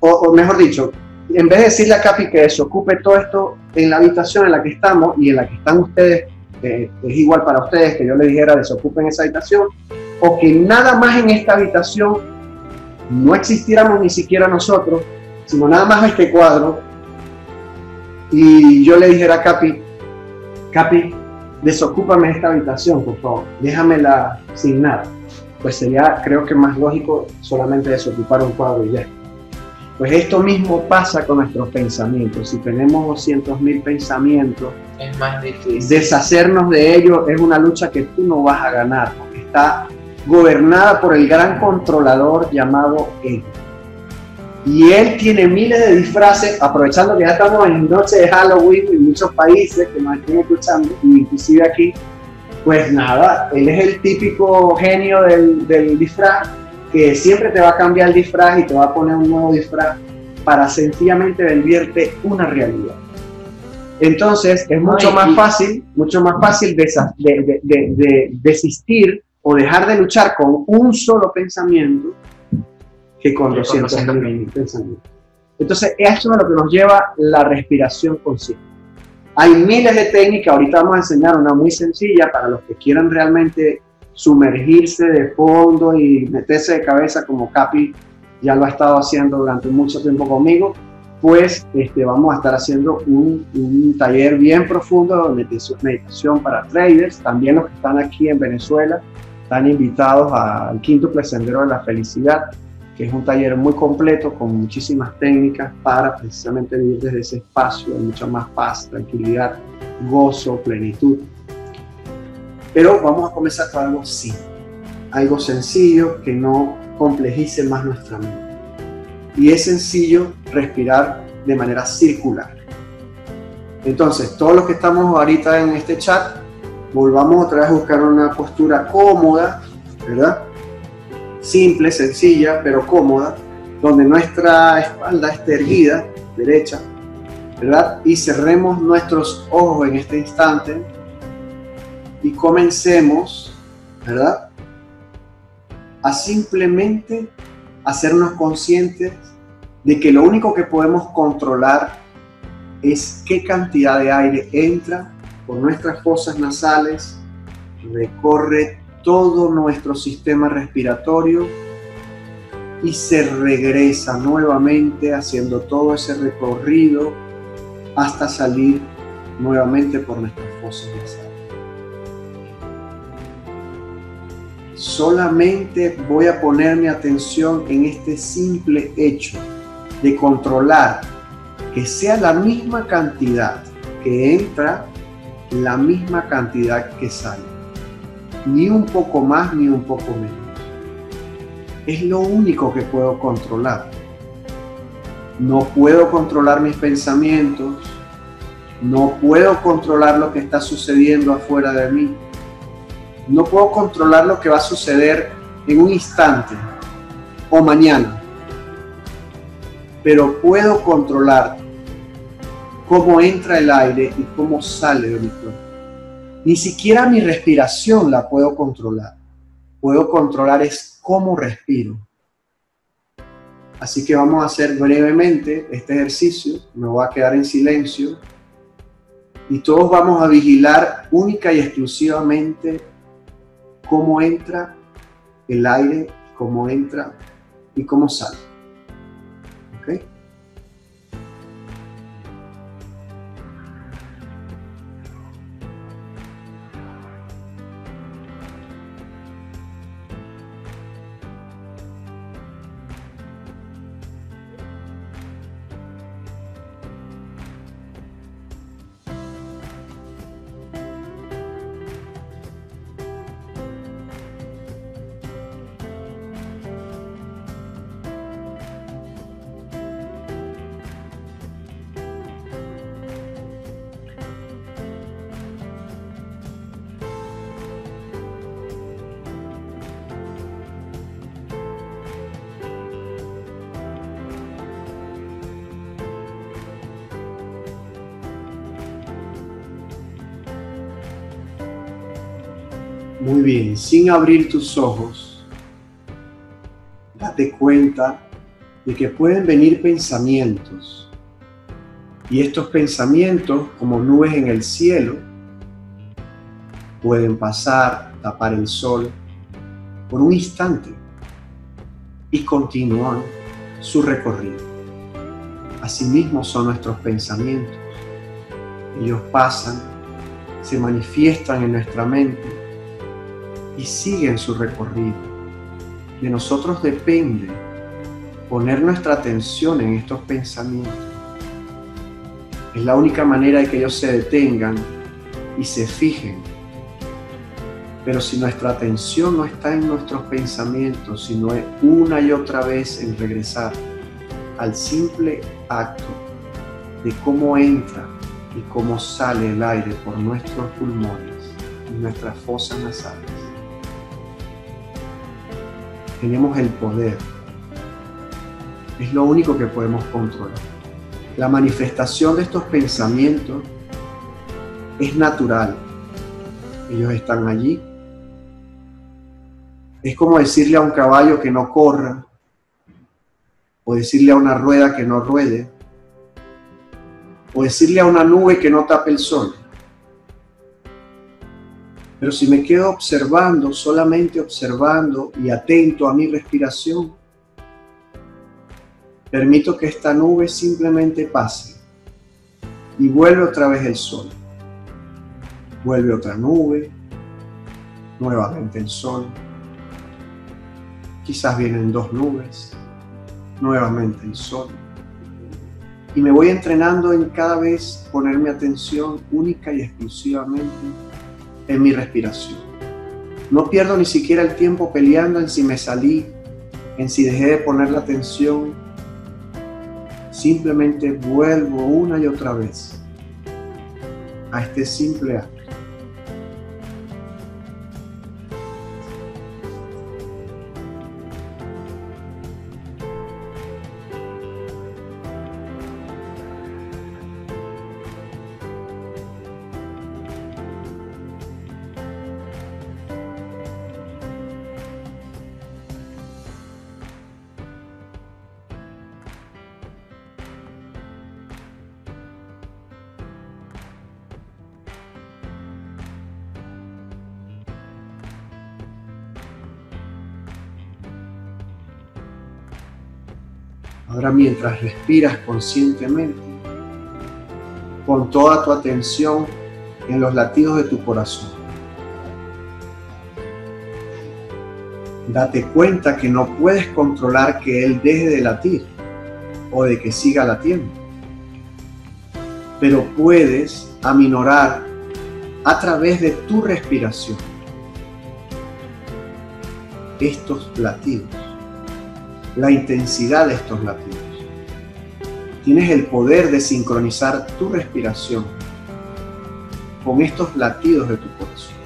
o mejor dicho, en vez de decirle a Capi que desocupe todo esto en la habitación en la que estamos y en la que están ustedes, es igual para ustedes que yo le dijera desocupen esa habitación, o que nada más en esta habitación no existiéramos ni siquiera nosotros, sino nada más este cuadro, y yo le dijera a Capi, Capi, desocúpame esta habitación, por favor, déjamela sin nada. Pues sería, creo que más lógico solamente desocupar un cuadro y ya. Pues esto mismo pasa con nuestros pensamientos. Si tenemos 200.000 pensamientos, es más difícil. Deshacernos de ellos es una lucha que tú no vas a ganar, porque está gobernada por el gran controlador llamado ego. Y él tiene miles de disfraces, aprovechando que ya estamos en noche de Halloween en muchos países que nos estén escuchando, inclusive aquí. Pues nada, él es el típico genio del disfraz, que siempre te va a cambiar el disfraz y te va a poner un nuevo disfraz para sencillamente venderte una realidad. Entonces es mucho más fácil desistir o dejar de luchar con un solo pensamiento que con 200.000 pensamientos. Entonces eso es lo que nos lleva la respiración consciente. Hay miles de técnicas, ahorita vamos a enseñar una muy sencilla para los que quieran realmente sumergirse de fondo y meterse de cabeza, como Capi ya lo ha estado haciendo durante mucho tiempo conmigo. Pues vamos a estar haciendo un taller bien profundo de meditación para traders. También los que están aquí en Venezuela están invitados al Quíntuple Sendero de la Felicidad, que es un taller muy completo con muchísimas técnicas para precisamente vivir desde ese espacio de mucha más paz, tranquilidad, gozo, plenitud. Pero vamos a comenzar con algo simple, algo sencillo que no complejice más nuestra mente. Y es sencillo respirar de manera circular. Entonces, todos los que estamos ahorita en este chat, volvamos otra vez a buscar una postura cómoda, ¿verdad? Simple, sencilla, pero cómoda, donde nuestra espalda esté erguida, derecha, ¿verdad? Y cerremos nuestros ojos en este instante. Y comencemos, ¿verdad?, a simplemente hacernos conscientes de que lo único que podemos controlar es qué cantidad de aire entra por nuestras fosas nasales, recorre todo nuestro sistema respiratorio y se regresa nuevamente haciendo todo ese recorrido hasta salir nuevamente por nuestras fosas nasales. Solamente voy a poner mi atención en este simple hecho de controlar que sea la misma cantidad que entra, la misma cantidad que sale. Ni un poco más, ni un poco menos. Es lo único que puedo controlar. No puedo controlar mis pensamientos, no puedo controlar lo que está sucediendo afuera de mí. No puedo controlar lo que va a suceder en un instante o mañana, pero puedo controlar cómo entra el aire y cómo sale de mi cuerpo. Ni siquiera mi respiración la puedo controlar. Puedo controlar es cómo respiro. Así que vamos a hacer brevemente este ejercicio. Me voy a quedar en silencio y todos vamos a vigilar única y exclusivamente cómo entra el aire, cómo entra y cómo sale. ¿Okay? Muy bien, sin abrir tus ojos, darte cuenta de que pueden venir pensamientos. Y estos pensamientos, como nubes en el cielo, pueden pasar, tapar el sol por un instante y continúan su recorrido. Asimismo son nuestros pensamientos. Ellos pasan, se manifiestan en nuestra mente y siguen su recorrido. De nosotros depende poner nuestra atención en estos pensamientos. Es la única manera de que ellos se detengan y se fijen. Pero si nuestra atención no está en nuestros pensamientos, sino una y otra vez en regresar al simple acto de cómo entra y cómo sale el aire por nuestros pulmones y nuestras fosas nasales, tenemos el poder. Es lo único que podemos controlar. La manifestación de estos pensamientos es natural. Ellos están allí. Es como decirle a un caballo que no corra, o decirle a una rueda que no ruede, o decirle a una nube que no tape el sol. Pero si me quedo observando, solamente observando y atento a mi respiración, permito que esta nube simplemente pase y vuelve otra vez el sol. Vuelve otra nube, nuevamente el sol. Quizás vienen dos nubes, nuevamente el sol. Y me voy entrenando en cada vez poner mi atención única y exclusivamente en mi respiración. No pierdo ni siquiera el tiempo peleando en si me salí, en si dejé de poner la atención. Simplemente vuelvo una y otra vez a este simple acto. Ahora mientras respiras conscientemente, pon toda tu atención en los latidos de tu corazón. Date cuenta que no puedes controlar que él deje de latir o de que siga latiendo, pero puedes aminorar a través de tu respiración estos latidos. La intensidad de estos latidos. Tienes el poder de sincronizar tu respiración con estos latidos de tu corazón.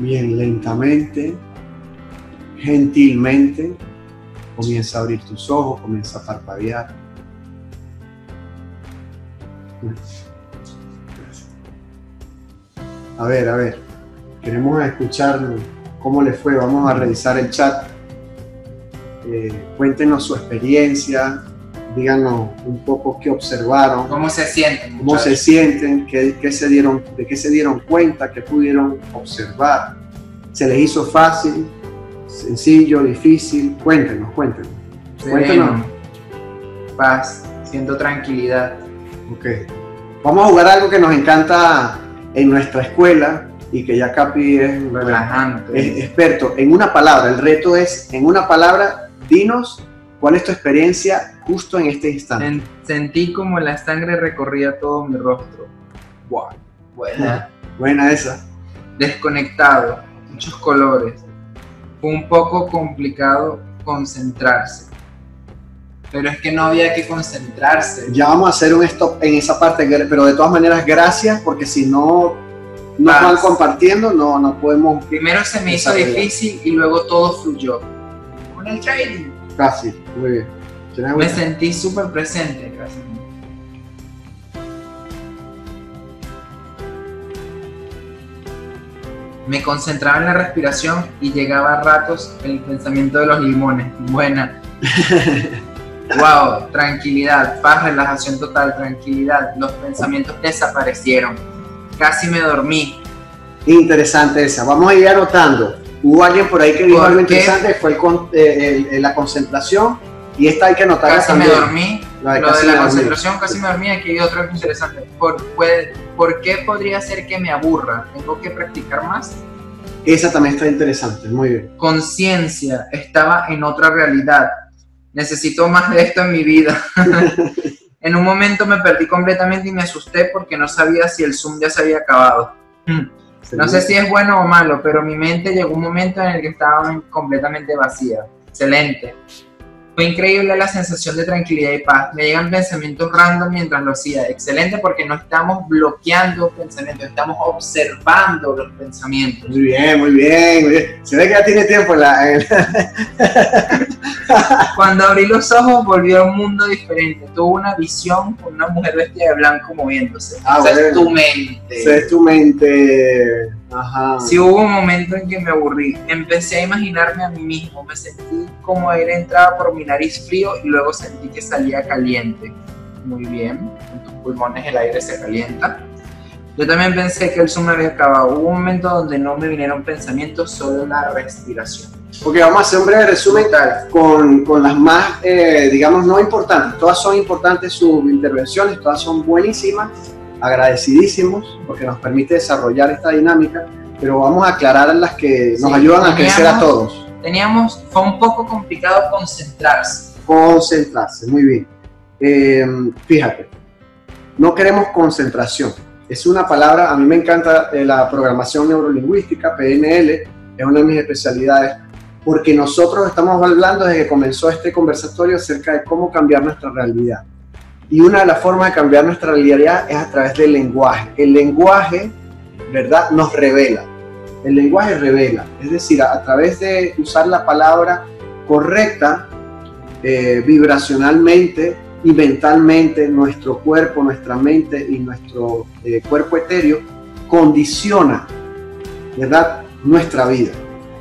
Bien, lentamente, gentilmente, comienza a abrir tus ojos, comienza a parpadear. A ver, queremos escuchar cómo le fue, vamos a revisar el chat. Cuéntenos su experiencia, díganos un poco qué observaron. ¿Cómo se sienten? Muchachos. ¿Cómo se sienten? ¿De qué se dieron cuenta? ¿Qué pudieron observar? ¿Se les hizo fácil? ¿Sencillo? ¿Difícil? Cuéntenos. Paz, siento tranquilidad. Ok. Vamos a jugar algo que nos encanta en nuestra escuela, y que ya Capi es relajante, es experto. En una palabra, el reto es, en una palabra, dinos cuál es tu experiencia justo en este instante. Sentí como la sangre recorría todo mi rostro. Wow. Buena. Buena esa. Desconectado, muchos colores. Fue un poco complicado concentrarse. Pero es que no había que concentrarse. Ya vamos a hacer un stop en esa parte, pero de todas maneras, gracias, porque si no nos van compartiendo, no podemos... Primero se me hizo difícil y luego todo fluyó. Con el trading. Casi, muy bien. Me sentí súper presente, gracias. Me concentraba en la respiración y llegaba a ratos el pensamiento de los limones. Buena. Wow, tranquilidad, paz, relajación total, tranquilidad. Los pensamientos desaparecieron. Casi me dormí. Interesante esa. Vamos a ir anotando. Hubo alguien por ahí que dijo algo interesante, fue la concentración. Y esta hay que anotar. Casi me dormí. Lo de la concentración, casi me dormí. Aquí hay otro algo interesante. ¿Por qué podría ser que me aburra? ¿Tengo que practicar más? Esa también está interesante, muy bien. Conciencia, estaba en otra realidad. Necesito más de esto en mi vida. En un momento me perdí completamente y me asusté porque no sabía si el Zoom ya se había acabado. No sé si es bueno o malo, pero mi mente llegó un momento en el que estaba completamente vacía. Excelente. Fue increíble la sensación de tranquilidad y paz. Me llegan pensamientos random mientras lo hacía. Excelente, porque no estamos bloqueando pensamientos, estamos observando los pensamientos. Muy bien, muy bien, muy bien. Se ve que ya tiene tiempo. Cuando abrí los ojos volvió a un mundo diferente. Tuve una visión con una mujer vestida de blanco moviéndose. Esa es tu mente. Esa es tu mente. Ajá. Sí, hubo un momento en que me aburrí. Empecé a imaginarme a mí mismo. Me sentí como aire entraba por mi nariz frío y luego sentí que salía caliente. Muy bien, en tus pulmones el aire se calienta. Yo también pensé que el Zoom había acabado. Hubo un momento donde no me vinieron pensamientos, solo la respiración. Ok, vamos a hacer un breve resumen con las más, digamos, no importantes. Todas son importantes sus intervenciones, todas son buenísimas. Agradecidísimos porque nos permite desarrollar esta dinámica, pero vamos a aclarar las que nos ayudan a crecer a todos. Fue un poco complicado concentrarse. Concentrarse, muy bien. Fíjate, no queremos concentración. Es una palabra, a mí me encanta la programación neurolingüística, PNL, es una de mis especialidades, porque nosotros estamos hablando desde que comenzó este conversatorio acerca de cómo cambiar nuestra realidad. Y una de las formas de cambiar nuestra realidad es a través del lenguaje. El lenguaje, ¿verdad?, nos revela. El lenguaje revela. Es decir, a través de usar la palabra correcta, vibracionalmente y mentalmente, nuestro cuerpo, nuestra mente y nuestro cuerpo etéreo condiciona, ¿verdad?, nuestra vida.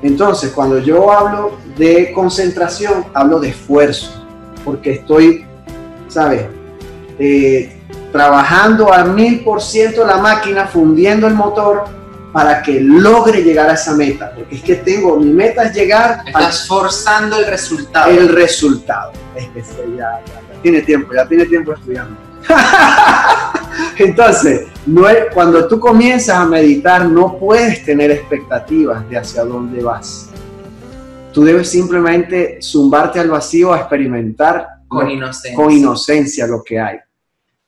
Entonces, cuando yo hablo de concentración, hablo de esfuerzo, porque estoy, ¿sabes?, trabajando al 1000% la máquina, fundiendo el motor para que logre llegar a esa meta, porque es que mi meta es llegar. Estás forzando el resultado. El resultado. Es que ya tiene tiempo, estudiando. Entonces, cuando tú comienzas a meditar, no puedes tener expectativas de hacia dónde vas. Tú debes simplemente zumbarte al vacío a experimentar con inocencia lo que hay,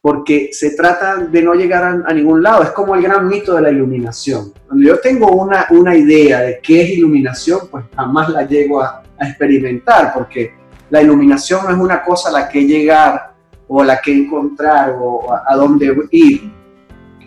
porque se trata de no llegar a ningún lado. Es como el gran mito de la iluminación. Cuando yo tengo una idea de qué es iluminación, pues jamás la llego a experimentar, porque la iluminación no es una cosa a la que llegar o a la que encontrar o a dónde ir.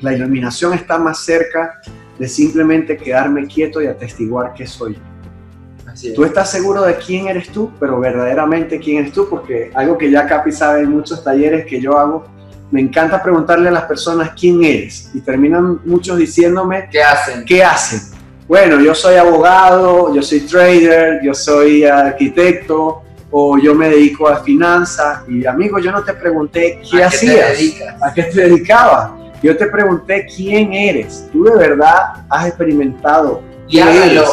La iluminación está más cerca de simplemente quedarme quieto y atestiguar que soy yo. Tú estás seguro de quién eres tú, pero verdaderamente quién eres tú, porque algo que ya Capi sabe en muchos talleres que yo hago, me encanta preguntarle a las personas quién eres, y terminan muchos diciéndome ¿qué hacen? ¿Qué hacen? Bueno, yo soy abogado, yo soy trader, yo soy arquitecto, o yo me dedico a finanzas, y amigo, yo no te pregunté qué hacías, a qué te dedicabas, yo te pregunté quién eres. Tú de verdad has experimentado. Y háganlo,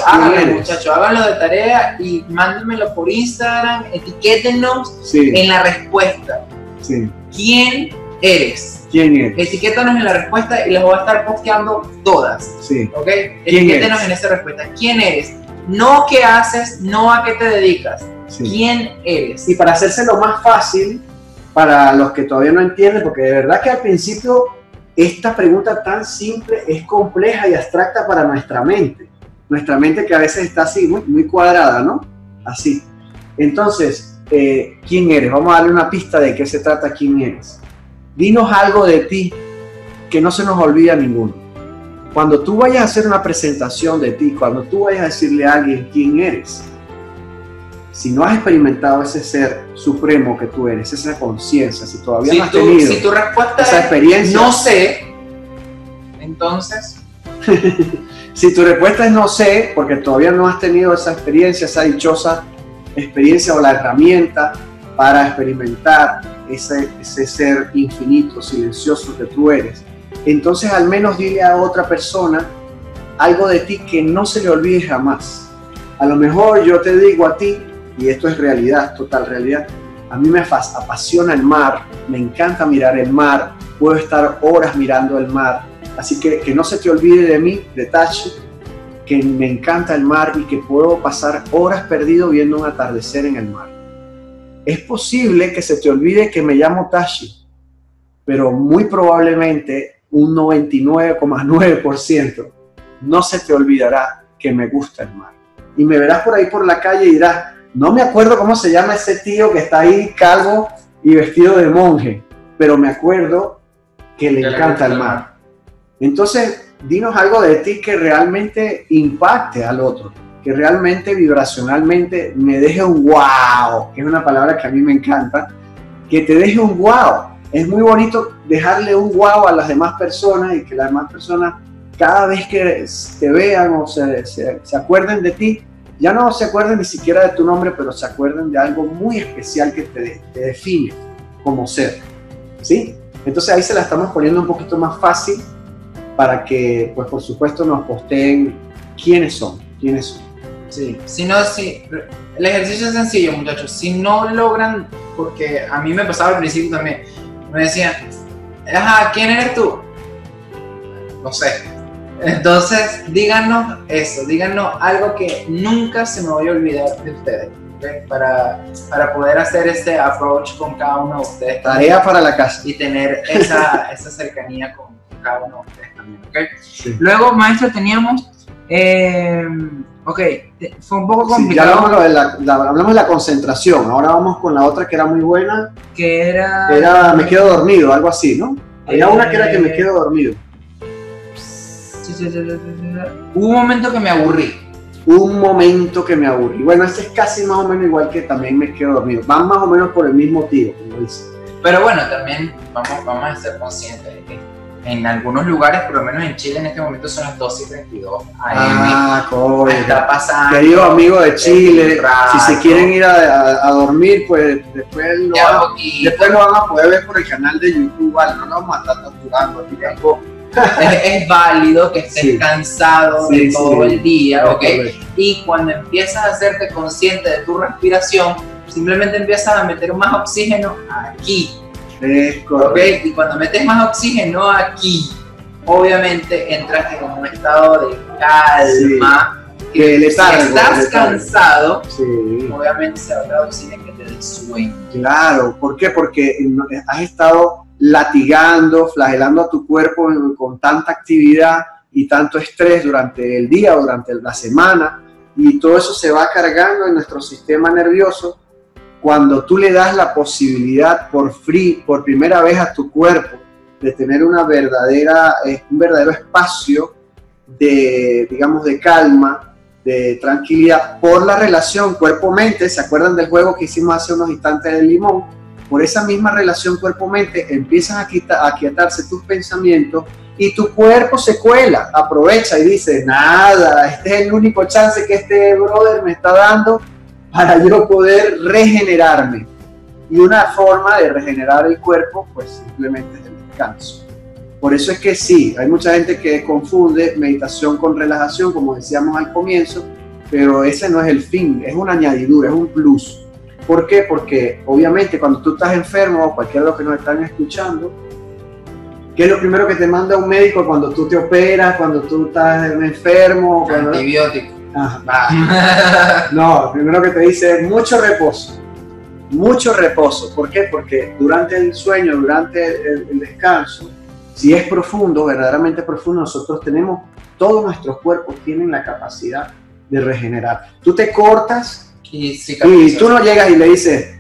muchachos, háganlo de tarea y mándenmelo por Instagram, etiquétenos en la respuesta. ¿Quién eres? ¿Quién es? Etiquétanos en la respuesta y las voy a estar posteando todas. Sí. ¿Ok? Etiquétanos en esa respuesta. ¿Quién eres? No qué haces, no a qué te dedicas. Sí. ¿Quién eres? Y para hacérselo más fácil, para los que todavía no entienden, porque de verdad que al principio esta pregunta tan simple es compleja y abstracta para nuestra mente. Nuestra mente que a veces está así, muy, muy cuadrada, ¿no? Así. Entonces, ¿quién eres? Vamos a darle una pista de qué se trata, ¿quién eres? Dinos algo de ti que no se nos olvide a ninguno. Cuando tú vayas a hacer una presentación de ti, cuando tú vayas a decirle a alguien quién eres, si no has experimentado ese ser supremo que tú eres, esa conciencia, si todavía no has tenido si tu respuesta esa experiencia, no sé, entonces... Si tu respuesta es no sé, porque todavía no has tenido esa experiencia, esa dichosa experiencia o la herramienta para experimentar ese ser infinito, silencioso que tú eres, entonces al menos dile a otra persona algo de ti que no se le olvide jamás. A lo mejor yo te digo a ti, y esto es realidad, total realidad, a mí me apasiona el mar, me encanta mirar el mar, puedo estar horas mirando el mar, así que no se te olvide de mí, de Tashi, que me encanta el mar y que puedo pasar horas perdido viendo un atardecer en el mar. Es posible que se te olvide que me llamo Tashi, pero muy probablemente un 99,9% no se te olvidará que me gusta el mar. Y me verás por ahí por la calle y dirás, no me acuerdo cómo se llama ese tío que está ahí calvo y vestido de monje, pero me acuerdo que le encanta el mar. Entonces, dinos algo de ti que realmente impacte al otro, que realmente vibracionalmente me deje un wow, que es una palabra que a mí me encanta, que te deje un wow. Es muy bonito dejarle un wow a las demás personas y que las demás personas cada vez que te vean o se acuerden de ti, ya no se acuerden ni siquiera de tu nombre, pero se acuerden de algo muy especial que te define como ser, ¿sí? Entonces ahí se la estamos poniendo un poquito más fácil para que, pues por supuesto, nos posteen quiénes son, quiénes son. Sí, si no, si, el ejercicio es sencillo, muchachos, si no logran, porque a mí me pasaba al principio también, me decían, ajá, ¿quién eres tú? No sé. Entonces, díganos eso, díganos algo que nunca se me vaya a olvidar de ustedes, ¿okay? Para poder hacer este approach con cada uno de ustedes. Tarea para la casa. Y tener esa cercanía con cada uno de ustedes también, ¿okay? Sí. Luego, maestro, teníamos... ok, fue un poco complicado. Sí, ya hablamos de la concentración, ahora vamos con la otra que era muy buena. Que era me quedo dormido, algo así, ¿no? Había una que era que me quedo dormido. Hubo un momento que me aburrí. Bueno, este es casi más o menos igual que también me quedo dormido. Van más o menos por el mismo tiro, como dicen. Pero bueno, también vamos a ser conscientes de que en algunos lugares, por lo menos en Chile en este momento, son las 12:32 AM. Ah, coño. Está pasando. Querido amigo de Chile, si se quieren ir a dormir, pues después lo van a poder ver por el canal de YouTube. Vale, no lo vamos a estar torturando aquí tampoco. Es válido que estés cansado de todo el día, ¿ok? Y cuando empiezas a hacerte consciente de tu respiración, simplemente empiezas a meter más oxígeno aquí, ¿ok? Y cuando metes más oxígeno aquí, obviamente entras en un estado de calma, que estás cansado, obviamente se va a traducir en que te des sueño. Claro, ¿por qué? Porque has estado latigando, flagelando a tu cuerpo con tanta actividad y tanto estrés durante el día, durante la semana, y todo eso se va cargando en nuestro sistema nervioso. Cuando tú le das la posibilidad por primera vez a tu cuerpo de tener un verdadero espacio de, digamos, de calma, de tranquilidad, por la relación cuerpo-mente, ¿se acuerdan del juego que hicimos hace unos instantes del limón? Por esa misma relación cuerpo-mente empiezan a quietarse tus pensamientos y tu cuerpo se cuela, aprovecha y dice, nada, este es el único chance que este brother me está dando para yo poder regenerarme. Y una forma de regenerar el cuerpo, pues simplemente es el descanso. Por eso es que sí, hay mucha gente que confunde meditación con relajación, como decíamos al comienzo, pero ese no es el fin, es una añadidura, es un plus. ¿Por qué? Porque obviamente cuando tú estás enfermo, o cualquiera de los que nos están escuchando, ¿Qué es lo primero que te manda un médico cuando tú te operas, cuando tú estás enfermo? Cuando... Antibiótico. Ah, no, lo primero que te dice es mucho reposo. Mucho reposo. ¿Por qué? Porque durante el sueño, durante el descanso, si es profundo, verdaderamente profundo, nosotros tenemos, todos nuestros cuerpos tienen la capacidad de regenerar. Tú te cortas y tú no llegas y le dices,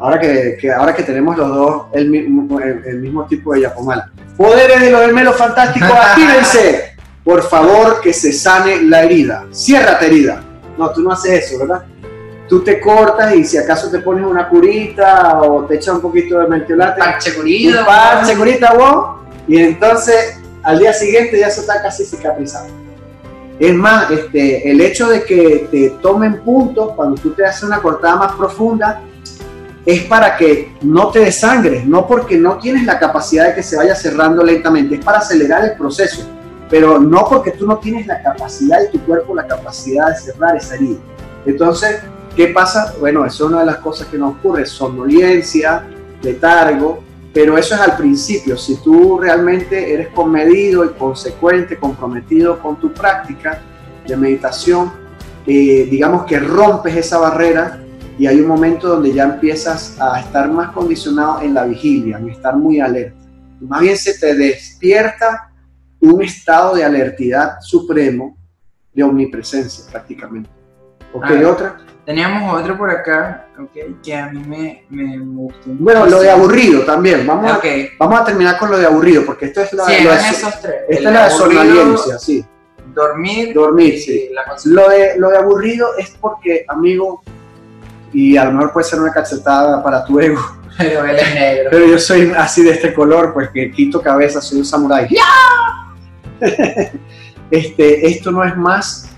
ahora que tenemos los dos el mismo tipo de yapomala, poderes de los gemelos fantásticos, actívense, por favor, que se sane la herida, ciérrate herida. No, tú no haces eso, ¿verdad? Tú te cortas y si acaso te pones una curita o te echas un poquito de mertiolate, parche curita, wow, y entonces al día siguiente ya eso está casi cicatrizado. Es más, el hecho de que te tomen puntos cuando tú te haces una cortada más profunda es para que no te desangres, no porque no tienes la capacidad de que se vaya cerrando lentamente, es para acelerar el proceso, pero no porque tú no tienes la capacidad y tu cuerpo la capacidad de cerrar esa herida. Entonces, ¿qué pasa? Bueno, eso es una de las cosas que nos ocurre, somnolencia, letargo, pero eso es al principio. Si tú realmente eres comedido y consecuente, comprometido con tu práctica de meditación, digamos que rompes esa barrera y hay un momento donde ya empiezas a estar más condicionado en la vigilia, en estar muy alerta. Más bien se te despierta un estado de alertidad supremo, de omnipresencia prácticamente. ¿Ok? ¿Otra? Teníamos otro por acá, okay, que a mí me gustó. Bueno, lo de aburrido también. Vamos a terminar con lo de aburrido, porque esto es la de somnolencia, sí. Dormir, sí. Lo de aburrido es porque, amigo, y a lo mejor puede ser una cachetada para tu ego. Pero él es negro. Pero yo soy así de este color, pues que quito cabeza, soy un samurái. ¡Yeah! Esto no es más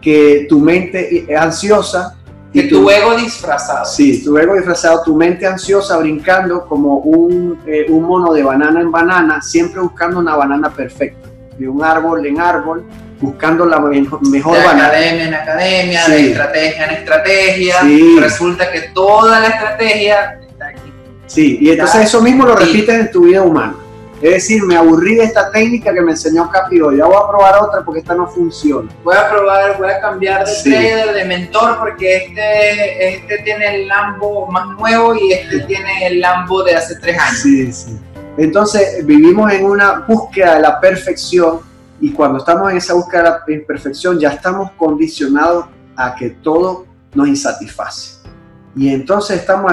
que tu mente ansiosa. Que tu ego disfrazado. Sí, tu ego disfrazado, tu mente ansiosa brincando como un mono de banana en banana, siempre buscando una banana perfecta, de un árbol en árbol, buscando la mejor banana. De academia en academia, sí. De estrategia en estrategia, sí. Resulta que toda la estrategia está aquí. Sí, y entonces eso mismo lo repites en tu vida humana. Es decir, me aburrí de esta técnica que me enseñó Capi hoy, ya voy a probar otra porque esta no funciona. Voy a cambiar de trader, de mentor, porque este tiene el Lambo más nuevo y tiene el Lambo de hace 3 años. Sí, sí. Entonces vivimos en una búsqueda de la perfección y cuando estamos en esa búsqueda de la imperfección ya estamos condicionados a que todo nos insatisface. Y entonces estamos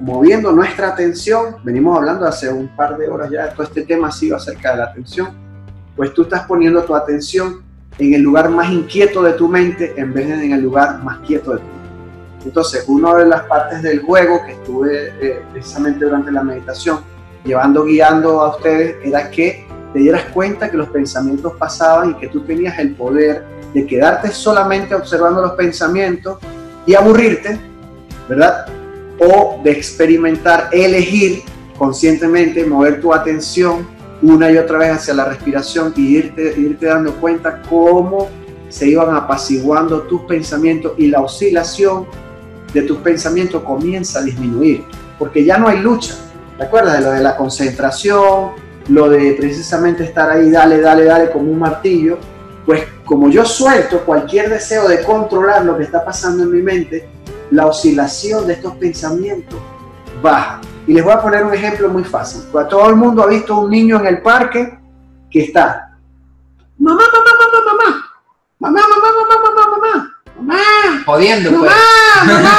moviendo nuestra atención, venimos hablando hace un par de horas ya de todo este tema ha sido acerca de la atención, pues tú estás poniendo tu atención en el lugar más inquieto de tu mente en vez de en el lugar más quieto de tu mente. Entonces, una de las partes del juego que estuve precisamente durante la meditación guiando a ustedes era que te dieras cuenta que los pensamientos pasaban y que tú tenías el poder de quedarte solamente observando los pensamientos y aburrirte, ¿verdad? O de experimentar, elegir conscientemente, mover tu atención una y otra vez hacia la respiración y irte dando cuenta cómo se iban apaciguando tus pensamientos y la oscilación de tus pensamientos comienza a disminuir, porque ya no hay lucha, ¿te acuerdas? De lo de la concentración, lo de precisamente estar ahí, dale, dale, dale, como un martillo, pues como yo suelto cualquier deseo de controlar lo que está pasando en mi mente, la oscilación de estos pensamientos baja. Y les voy a poner un ejemplo muy fácil. Todo el mundo ha visto un niño en el parque que está, mamá, mamá, mamá, mamá, mamá, mamá, mamá, mamá, mamá, mamá, jodiendo, mamá, pues. Mamá,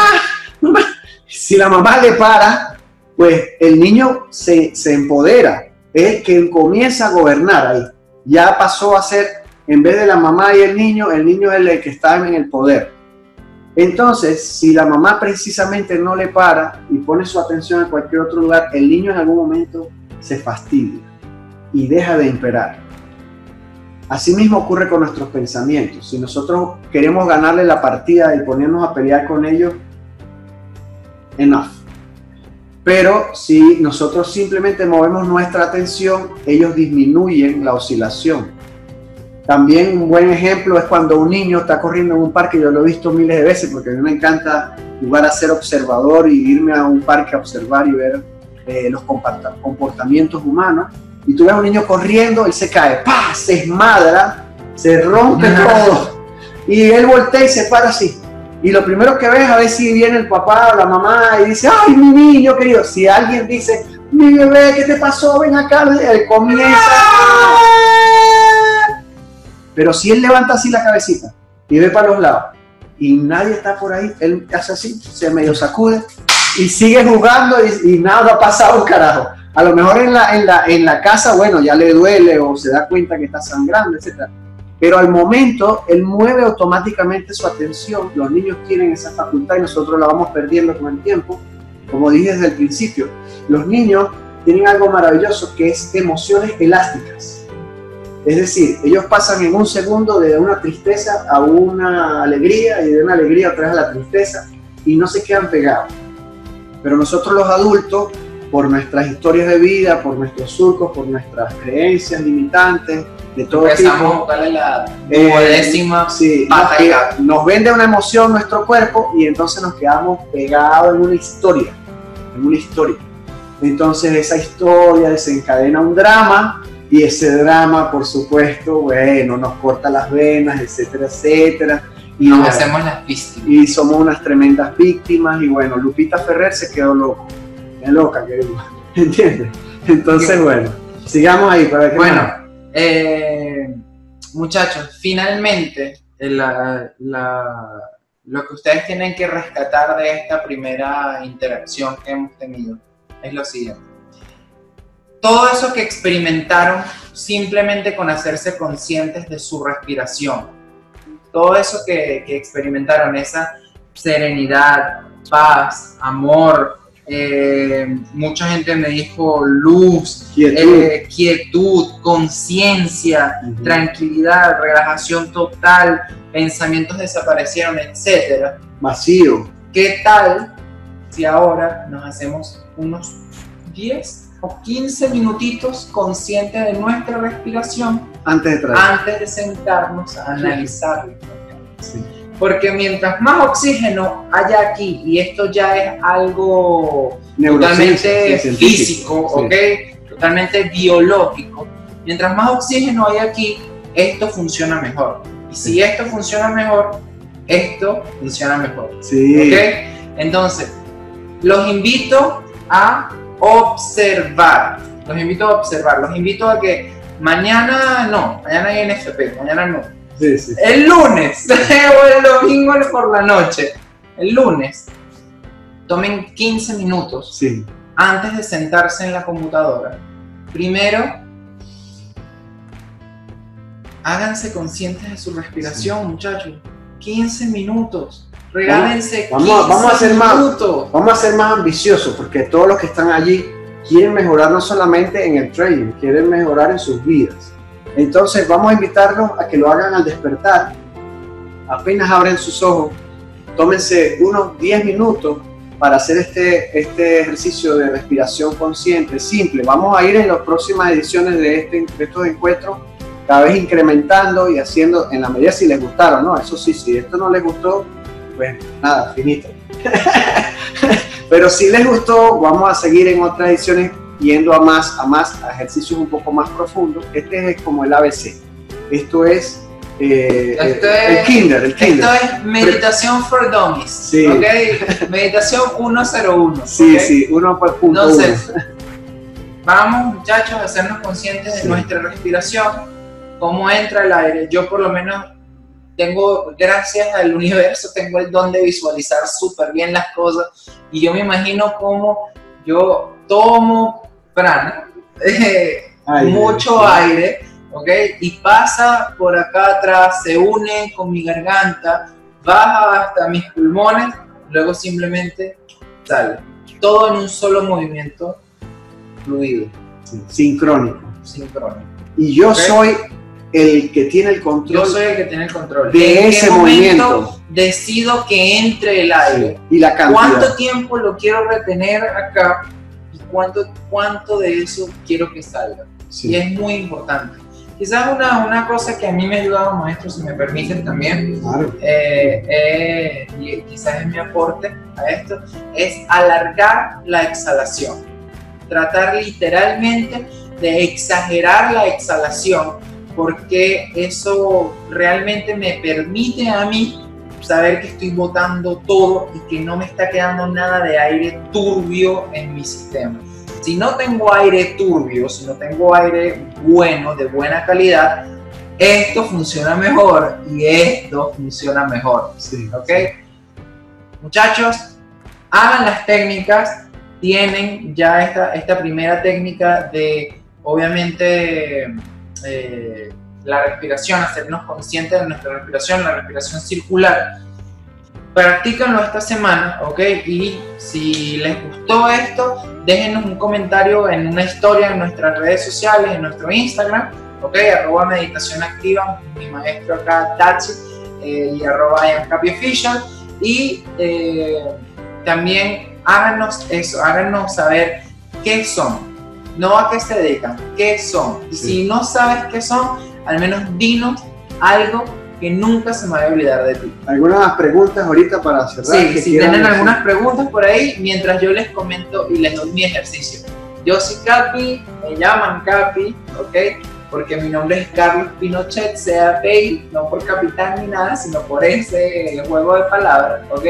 mamá. Si la mamá le para, pues el niño se empodera, es que comienza a gobernar ahí. Ya pasó a ser... En vez de la mamá y el niño es el que está en el poder. Entonces, si la mamá precisamente no le para y pone su atención en cualquier otro lugar, el niño en algún momento se fastidia y deja de imperar. Asimismo ocurre con nuestros pensamientos. Si nosotros queremos ganarle la partida y ponernos a pelear con ellos, enough. Pero si nosotros simplemente movemos nuestra atención, ellos disminuyen la oscilación. También un buen ejemplo es cuando un niño está corriendo en un parque, yo lo he visto miles de veces porque a mí me encanta jugar a ser observador y irme a un parque a observar y ver los comportamientos humanos. y tú ves a un niño corriendo, él se cae, ¡pah! Se desmadra, se rompe todo, y él voltea y se para así. Y lo primero que ves es a ver si viene el papá o la mamá y dice, ¡ay, mi niño querido! Si alguien dice, mi bebé, ¿qué te pasó? Ven acá, él comienza. Pero si él levanta así la cabecita y ve para los lados y nadie está por ahí, él hace así, se medio sacude y sigue jugando y nada ha pasado, carajo. A lo mejor en la casa, bueno, ya le duele o se da cuenta que está sangrando, etc. Pero al momento, él mueve automáticamente su atención. Los niños tienen esa facultad y nosotros la vamos perdiendo con el tiempo. Como dije desde el principio, los niños tienen algo maravilloso que es emociones elásticas. Es decir, ellos pasan en un segundo de una tristeza a una alegría y de una alegría otra vez a la tristeza y no se quedan pegados. Pero nosotros los adultos, por nuestras historias de vida, por nuestros surcos, por nuestras creencias limitantes, de todo tipo, darle la décima, sí, nos vende una emoción nuestro cuerpo y entonces nos quedamos pegados en una historia, Entonces esa historia desencadena un drama y ese drama, por supuesto, bueno, nos corta las venas, etcétera, etcétera. Y nos hacemos las víctimas. Y somos unas tremendas víctimas y bueno, Lupita Ferrer se quedó loco. Loca, querido. ¿Entiendes? Entonces, bueno, sigamos ahí para que... Bueno, muchachos, finalmente, lo que ustedes tienen que rescatar de esta primera interacción que hemos tenido es lo siguiente. Todo eso que experimentaron simplemente con hacerse conscientes de su respiración, todo eso que experimentaron, esa serenidad, paz, amor, mucha gente me dijo luz, quietud, conciencia, tranquilidad, relajación total, pensamientos desaparecieron, etc. Vacío. ¿Qué tal si ahora nos hacemos unos 10 o 15 minutitos conscientes de nuestra respiración antes de sentarnos a analizarlo? Sí. Porque mientras más oxígeno haya aquí, y esto ya es algo totalmente físico, sí, ¿ok? Totalmente biológico, mientras más oxígeno hay aquí, esto funciona mejor. Y si esto funciona mejor, esto funciona mejor. Sí. ¿Ok? Entonces, los invito a observar. Los invito a que mañana no, mañana hay NFP, mañana no. Sí, sí, sí. El lunes o el domingo por la noche, el lunes, tomen 15 minutos antes de sentarse en la computadora. Primero, háganse conscientes de su respiración, muchachos. 15 minutos, regálense 15 minutos. Vamos a ser más ambiciosos porque todos los que están allí quieren mejorar no solamente en el trading, quieren mejorar en sus vidas. Entonces vamos a invitarlos a que lo hagan al despertar, apenas abren sus ojos, tómense unos 10 minutos para hacer este ejercicio de respiración consciente, simple. Vamos a ir en las próximas ediciones de estos encuentros, cada vez incrementando y haciendo en la medida si les gustaron, ¿no? Eso sí, si esto no les gustó, pues nada, finito. Pero si les gustó, vamos a seguir en otras ediciones yendo a ejercicios un poco más profundos. Este es como el ABC. Esto es, el kinder, Esto es meditación for dummies, ¿okay? Meditación 101. Sí, ¿okay? Sí, 1.1. Entonces, vamos, muchachos, a hacernos conscientes de nuestra respiración, cómo entra el aire. Yo por lo menos tengo, gracias al universo, tengo el don de visualizar súper bien las cosas y yo me imagino cómo yo tomo prana, mucho aire, ¿ok? Y pasa por acá atrás, se une con mi garganta, baja hasta mis pulmones, luego simplemente sale. Todo en un solo movimiento fluido. Sí, sincrónico. Y yo soy el que tiene el control. Yo soy el que tiene el control. De ese movimiento decido que entre el aire. Y la cantidad. ¿Cuánto tiempo lo quiero retener acá? ¿Cuánto de eso quiero que salga? Y es muy importante. Quizás una cosa que a mí me ha ayudado, maestro, si me permiten también, y quizás es mi aporte a esto, es alargar la exhalación. Tratar literalmente de exagerar la exhalación, porque eso realmente me permite a mí saber que estoy botando todo y que no me está quedando nada de aire turbio en mi sistema. Si no tengo aire turbio, si no tengo aire bueno, de buena calidad, esto funciona mejor y esto funciona mejor. Sí, ¿ok? Sí. Muchachos, hagan las técnicas. Tienen ya esta primera técnica de, obviamente, la respiración, hacernos conscientes de nuestra respiración, la respiración circular. Practícanlo esta semana, ¿ok? Y si les gustó esto, déjenos un comentario en una historia en nuestras redes sociales, en nuestro Instagram, ¿ok? @meditacionactiva, mi maestro acá, Tachi, y @sikapiofficial. Y también háganos eso, háganos saber qué son, no a qué se dedican, qué son. Y sí, si no sabes qué son, al menos dinos algo que nunca se me vaya a olvidar de ti. ¿Algunas preguntas ahorita para cerrar? Sí, si tienen algunas preguntas por ahí, mientras yo les comento y les doy mi ejercicio. Yo soy Capi, me llaman Capi, ¿ok? Porque mi nombre es Carlos Pinochet, CAPI, no por capitán ni nada, sino por ese juego de palabras, ¿ok?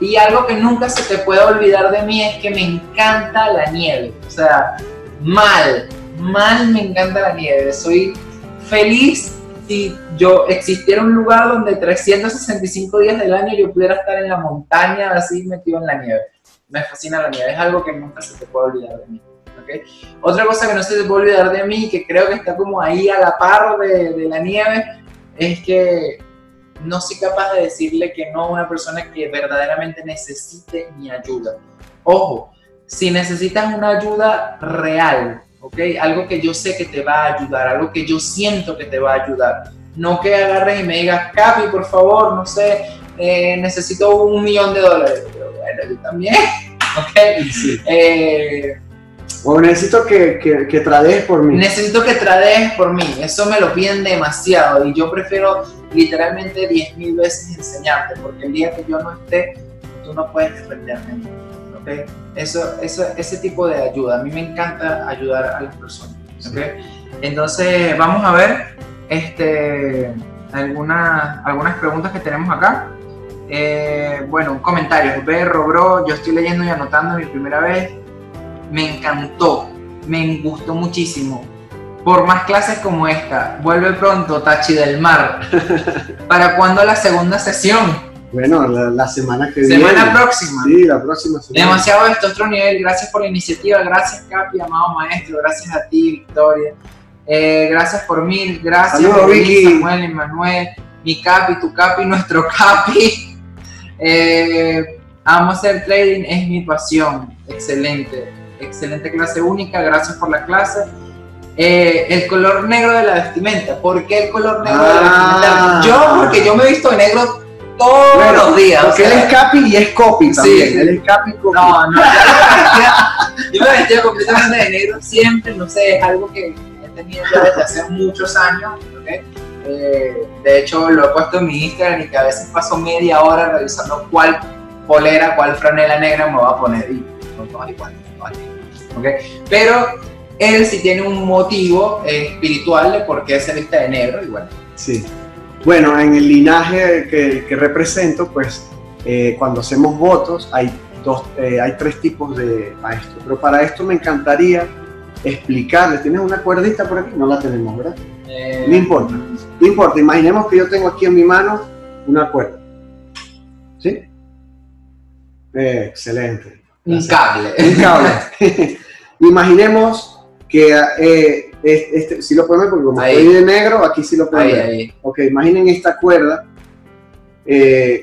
Y algo que nunca se te puede olvidar de mí es que me encanta la nieve. O sea, mal me encanta la nieve. Soy feliz si yo existiera un lugar donde 365 días del año yo pudiera estar en la montaña así metido en la nieve. Me fascina la nieve, es algo que nunca se te puede olvidar de mí. ¿Okay? Otra cosa que no se te puede olvidar de mí, que creo que está como ahí a la par de la nieve, es que no soy capaz de decirle que no a una persona que verdaderamente necesite mi ayuda. Ojo, si necesitas una ayuda real, ¿ok? Algo que yo sé que te va a ayudar, algo que yo siento que te va a ayudar. No que agarres y me digas, Capi, por favor, no sé, necesito $1.000.000. Pero bueno, yo también, ¿ok? Sí. O necesito que trades por mí. Necesito que trades por mí. Eso me lo piden demasiado y yo prefiero literalmente 10.000 veces enseñarte, porque el día que yo no esté, tú no puedes defenderme, ¿okay? Ese tipo de ayuda. A mí me encanta ayudar a las personas, ¿okay? Sí. Entonces, vamos a ver algunas preguntas que tenemos acá. Bueno, comentarios. Berro, bro, yo estoy leyendo y anotando mi primera vez. Me encantó, me gustó muchísimo. Por más clases como esta, vuelve pronto, Tachi del Mar. ¿Para cuándo la segunda sesión? Bueno, la semana que viene. ¿Semana próxima? Sí, la próxima semana. Demasiado esto, otro nivel. Gracias por la iniciativa, gracias Capi, amado maestro, gracias a ti, Victoria. Gracias por mil, gracias Salud, por Vicky, Samuel, Emmanuel, mi Capi, tu Capi, nuestro Capi. Amo hacer trading, es mi pasión. Excelente. Excelente clase única, gracias por la clase. El color negro de la vestimenta. ¿Por qué el color negro de la vestimenta? Porque yo me he visto de negro todos los días. Porque él es Capi y es Copi también. Sí. Él es Capi y Copi. No, yo me vestía completamente de negro siempre, no sé, es algo que he tenido ya desde hace muchos años, ¿okay? De hecho, lo he puesto en mi Instagram y que a veces paso media hora revisando cuál polera, cuál franela negra me va a poner. Y no, igual. Okay. Pero él sí tiene un motivo espiritual de por qué se viste de negro igual. Sí. Bueno, en el linaje que represento, pues cuando hacemos votos hay tres tipos de maestros. Pero para esto me encantaría explicarles. ¿Tienes una cuerdita por aquí? No la tenemos, ¿verdad? No importa. No importa. Imaginemos que yo tengo aquí en mi mano una cuerda. ¿Sí? Excelente. Un cable. Imaginemos que si lo podemos, porque como estoy de negro, aquí sí lo pueden ver. Ok, imaginen esta cuerda.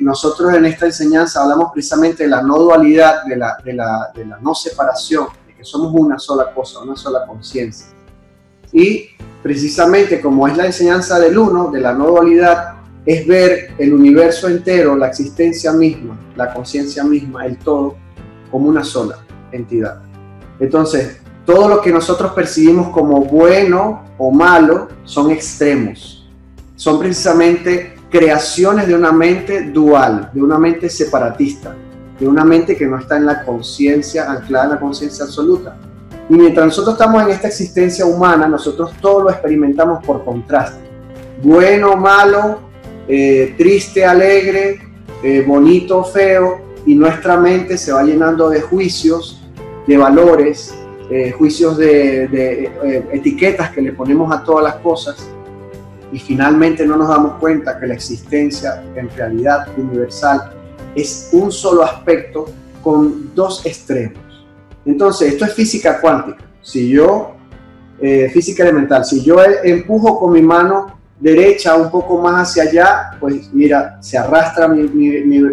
Nosotros en esta enseñanza hablamos precisamente de la no dualidad, de la no separación, de que somos una sola cosa, una sola conciencia. Y precisamente como es la enseñanza del uno, de la no dualidad, es ver el universo entero, la existencia misma, la conciencia misma, el todo, como una sola entidad. Entonces, todo lo que nosotros percibimos como bueno o malo son extremos. Son precisamente creaciones de una mente dual, de una mente separatista, de una mente que no está en la conciencia, anclada en la conciencia absoluta. Y mientras nosotros estamos en esta existencia humana, nosotros todo lo experimentamos por contraste. Bueno, malo, triste, alegre, bonito, feo. Y nuestra mente se va llenando de juicios, de valores, juicios de etiquetas que le ponemos a todas las cosas. Y finalmente no nos damos cuenta que la existencia en realidad universal es un solo aspecto con dos extremos. Entonces, esto es física cuántica. Si yo, física elemental, si yo empujo con mi mano derecha un poco más hacia allá, pues mira, se arrastra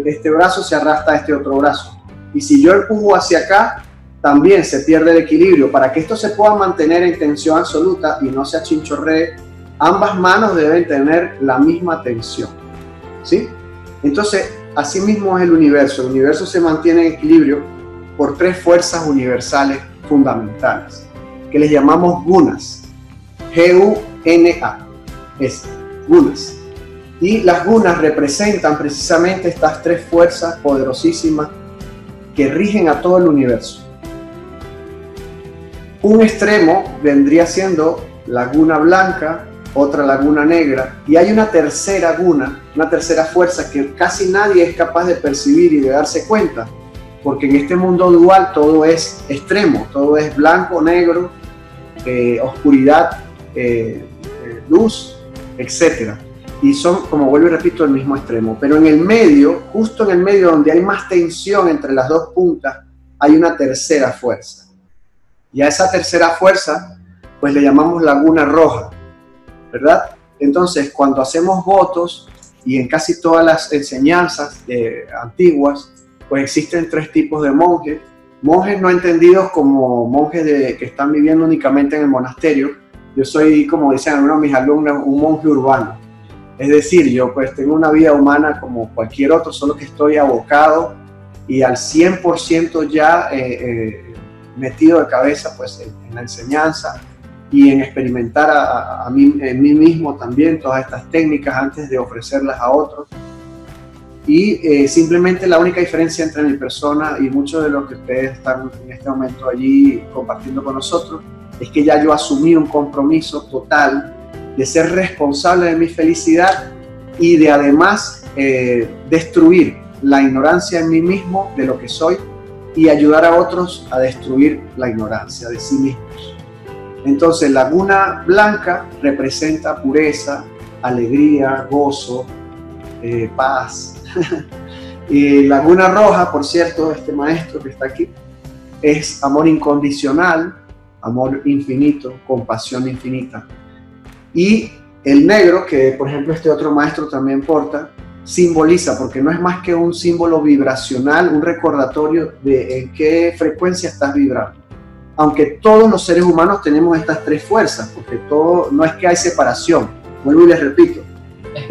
este brazo, se arrastra este otro brazo. Y si yo empujo hacia acá, también se pierde el equilibrio. Para que esto se pueda mantener en tensión absoluta y no se achinchorree, ambas manos deben tener la misma tensión. ¿Sí? Entonces, así mismo es el universo. El universo se mantiene en equilibrio por tres fuerzas universales fundamentales, que les llamamos gunas, G-U-N-A, es gunas. Y las gunas representan precisamente estas tres fuerzas poderosísimas que rigen a todo el universo. Un extremo vendría siendo la guna blanca, otra la guna negra, y hay una tercera guna, una tercera fuerza que casi nadie es capaz de percibir y de darse cuenta, porque en este mundo dual todo es extremo, todo es blanco, negro, oscuridad, luz, etc. Y son, como vuelvo y repito, el mismo extremo. Pero en el medio, justo en el medio donde hay más tensión entre las dos puntas, hay una tercera fuerza. Y a esa tercera fuerza, pues le llamamos laguna roja, ¿verdad? Entonces, cuando hacemos votos, y en casi todas las enseñanzas antiguas, pues existen tres tipos de monjes. Monjes no entendidos como monjes que están viviendo únicamente en el monasterio. Yo soy, como dicen algunos de mis alumnos, un monje urbano. Es decir, yo pues tengo una vida humana como cualquier otro, solo que estoy abocado y al 100% ya metido de cabeza pues en la enseñanza y en experimentar en mí mismo también todas estas técnicas antes de ofrecerlas a otros. Y simplemente la única diferencia entre mi persona y muchos de los que ustedes están en este momento allí compartiendo con nosotros es que ya yo asumí un compromiso total de ser responsable de mi felicidad y de además destruir la ignorancia en mí mismo de lo que soy y ayudar a otros a destruir la ignorancia de sí mismos. Entonces la guna blanca representa pureza, alegría, gozo, paz. Y la guna roja, por cierto, este maestro que está aquí, es amor incondicional, amor infinito, compasión infinita. Y el negro, que por ejemplo este otro maestro también porta, simboliza, porque no es más que un símbolo vibracional, un recordatorio de en qué frecuencia estás vibrando. Aunque todos los seres humanos tenemos estas tres fuerzas, porque todo, no es que hay separación, vuelvo y les repito, es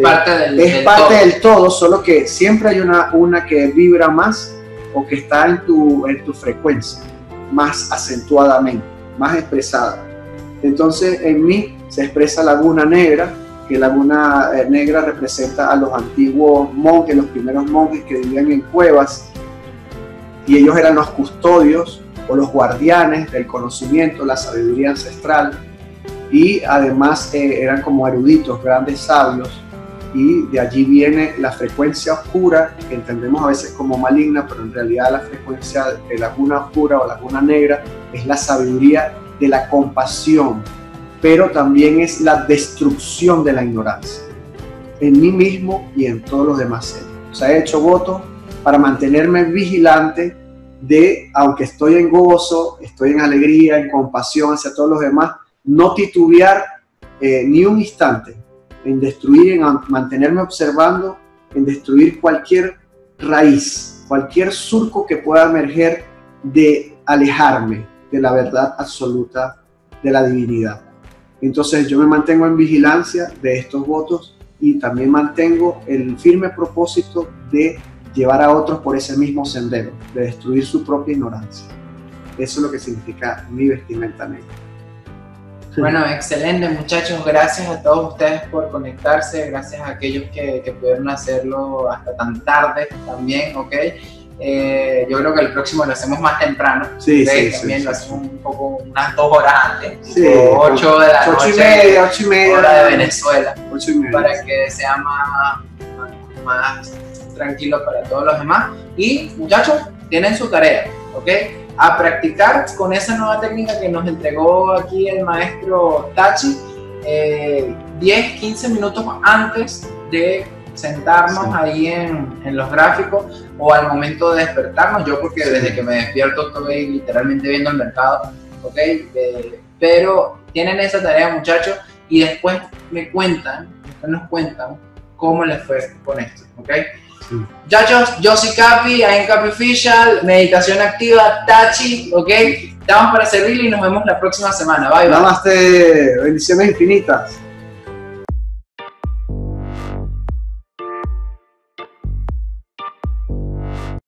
parte del todo, solo que siempre hay una que vibra más o que está en tu frecuencia, más acentuadamente, más expresada. Entonces en mí se expresa la guna negra, que la guna negra representa a los antiguos monjes, los primeros monjes que vivían en cuevas, y ellos eran los custodios o los guardianes del conocimiento, la sabiduría ancestral, y además eran como eruditos, grandes sabios. Y de allí viene la frecuencia oscura, que entendemos a veces como maligna, pero en realidad la frecuencia de la guna oscura o la guna negra es la sabiduría de la compasión, pero también es la destrucción de la ignorancia, en mí mismo y en todos los demás seres. O sea, he hecho votos para mantenerme vigilante de, aunque estoy en gozo, estoy en alegría, en compasión hacia todos los demás, no titubear ni un instante en destruir, en mantenerme observando, en destruir cualquier raíz, cualquier surco que pueda emerger de alejarme de la verdad absoluta de la divinidad. Entonces yo me mantengo en vigilancia de estos votos y también mantengo el firme propósito de llevar a otros por ese mismo sendero, de destruir su propia ignorancia. Eso es lo que significa mi vestimenta negra. Bueno, excelente muchachos, gracias a todos ustedes por conectarse, gracias a aquellos que pudieron hacerlo hasta tan tarde también, ¿ok? Yo creo que el próximo lo hacemos más temprano. Sí, sí, también sí, lo hacemos un poco, unas 2 horas antes, sí, 8 de la noche, 8 y media, hora de Venezuela, 8 y media, para que sea más tranquilo para todos los demás. Y muchachos, tienen su tarea, ¿ok? A practicar con esa nueva técnica que nos entregó aquí el maestro Tachi, 10, 15 minutos antes de sentarnos, sí, ahí en los gráficos, o al momento de despertarnos. Yo, porque sí, desde que me despierto estoy literalmente viendo el mercado, ¿ok? Pero tienen esa tarea, muchachos, y después me cuentan, nos cuentan cómo les fue con esto, ¿ok? Sí. Muchachos, yo soy Capi, I'm Capi Official, Meditación Activa, Tachi, ¿ok? Estamos para servirle y nos vemos la próxima semana. Bye, bye. Namaste, bendiciones infinitas.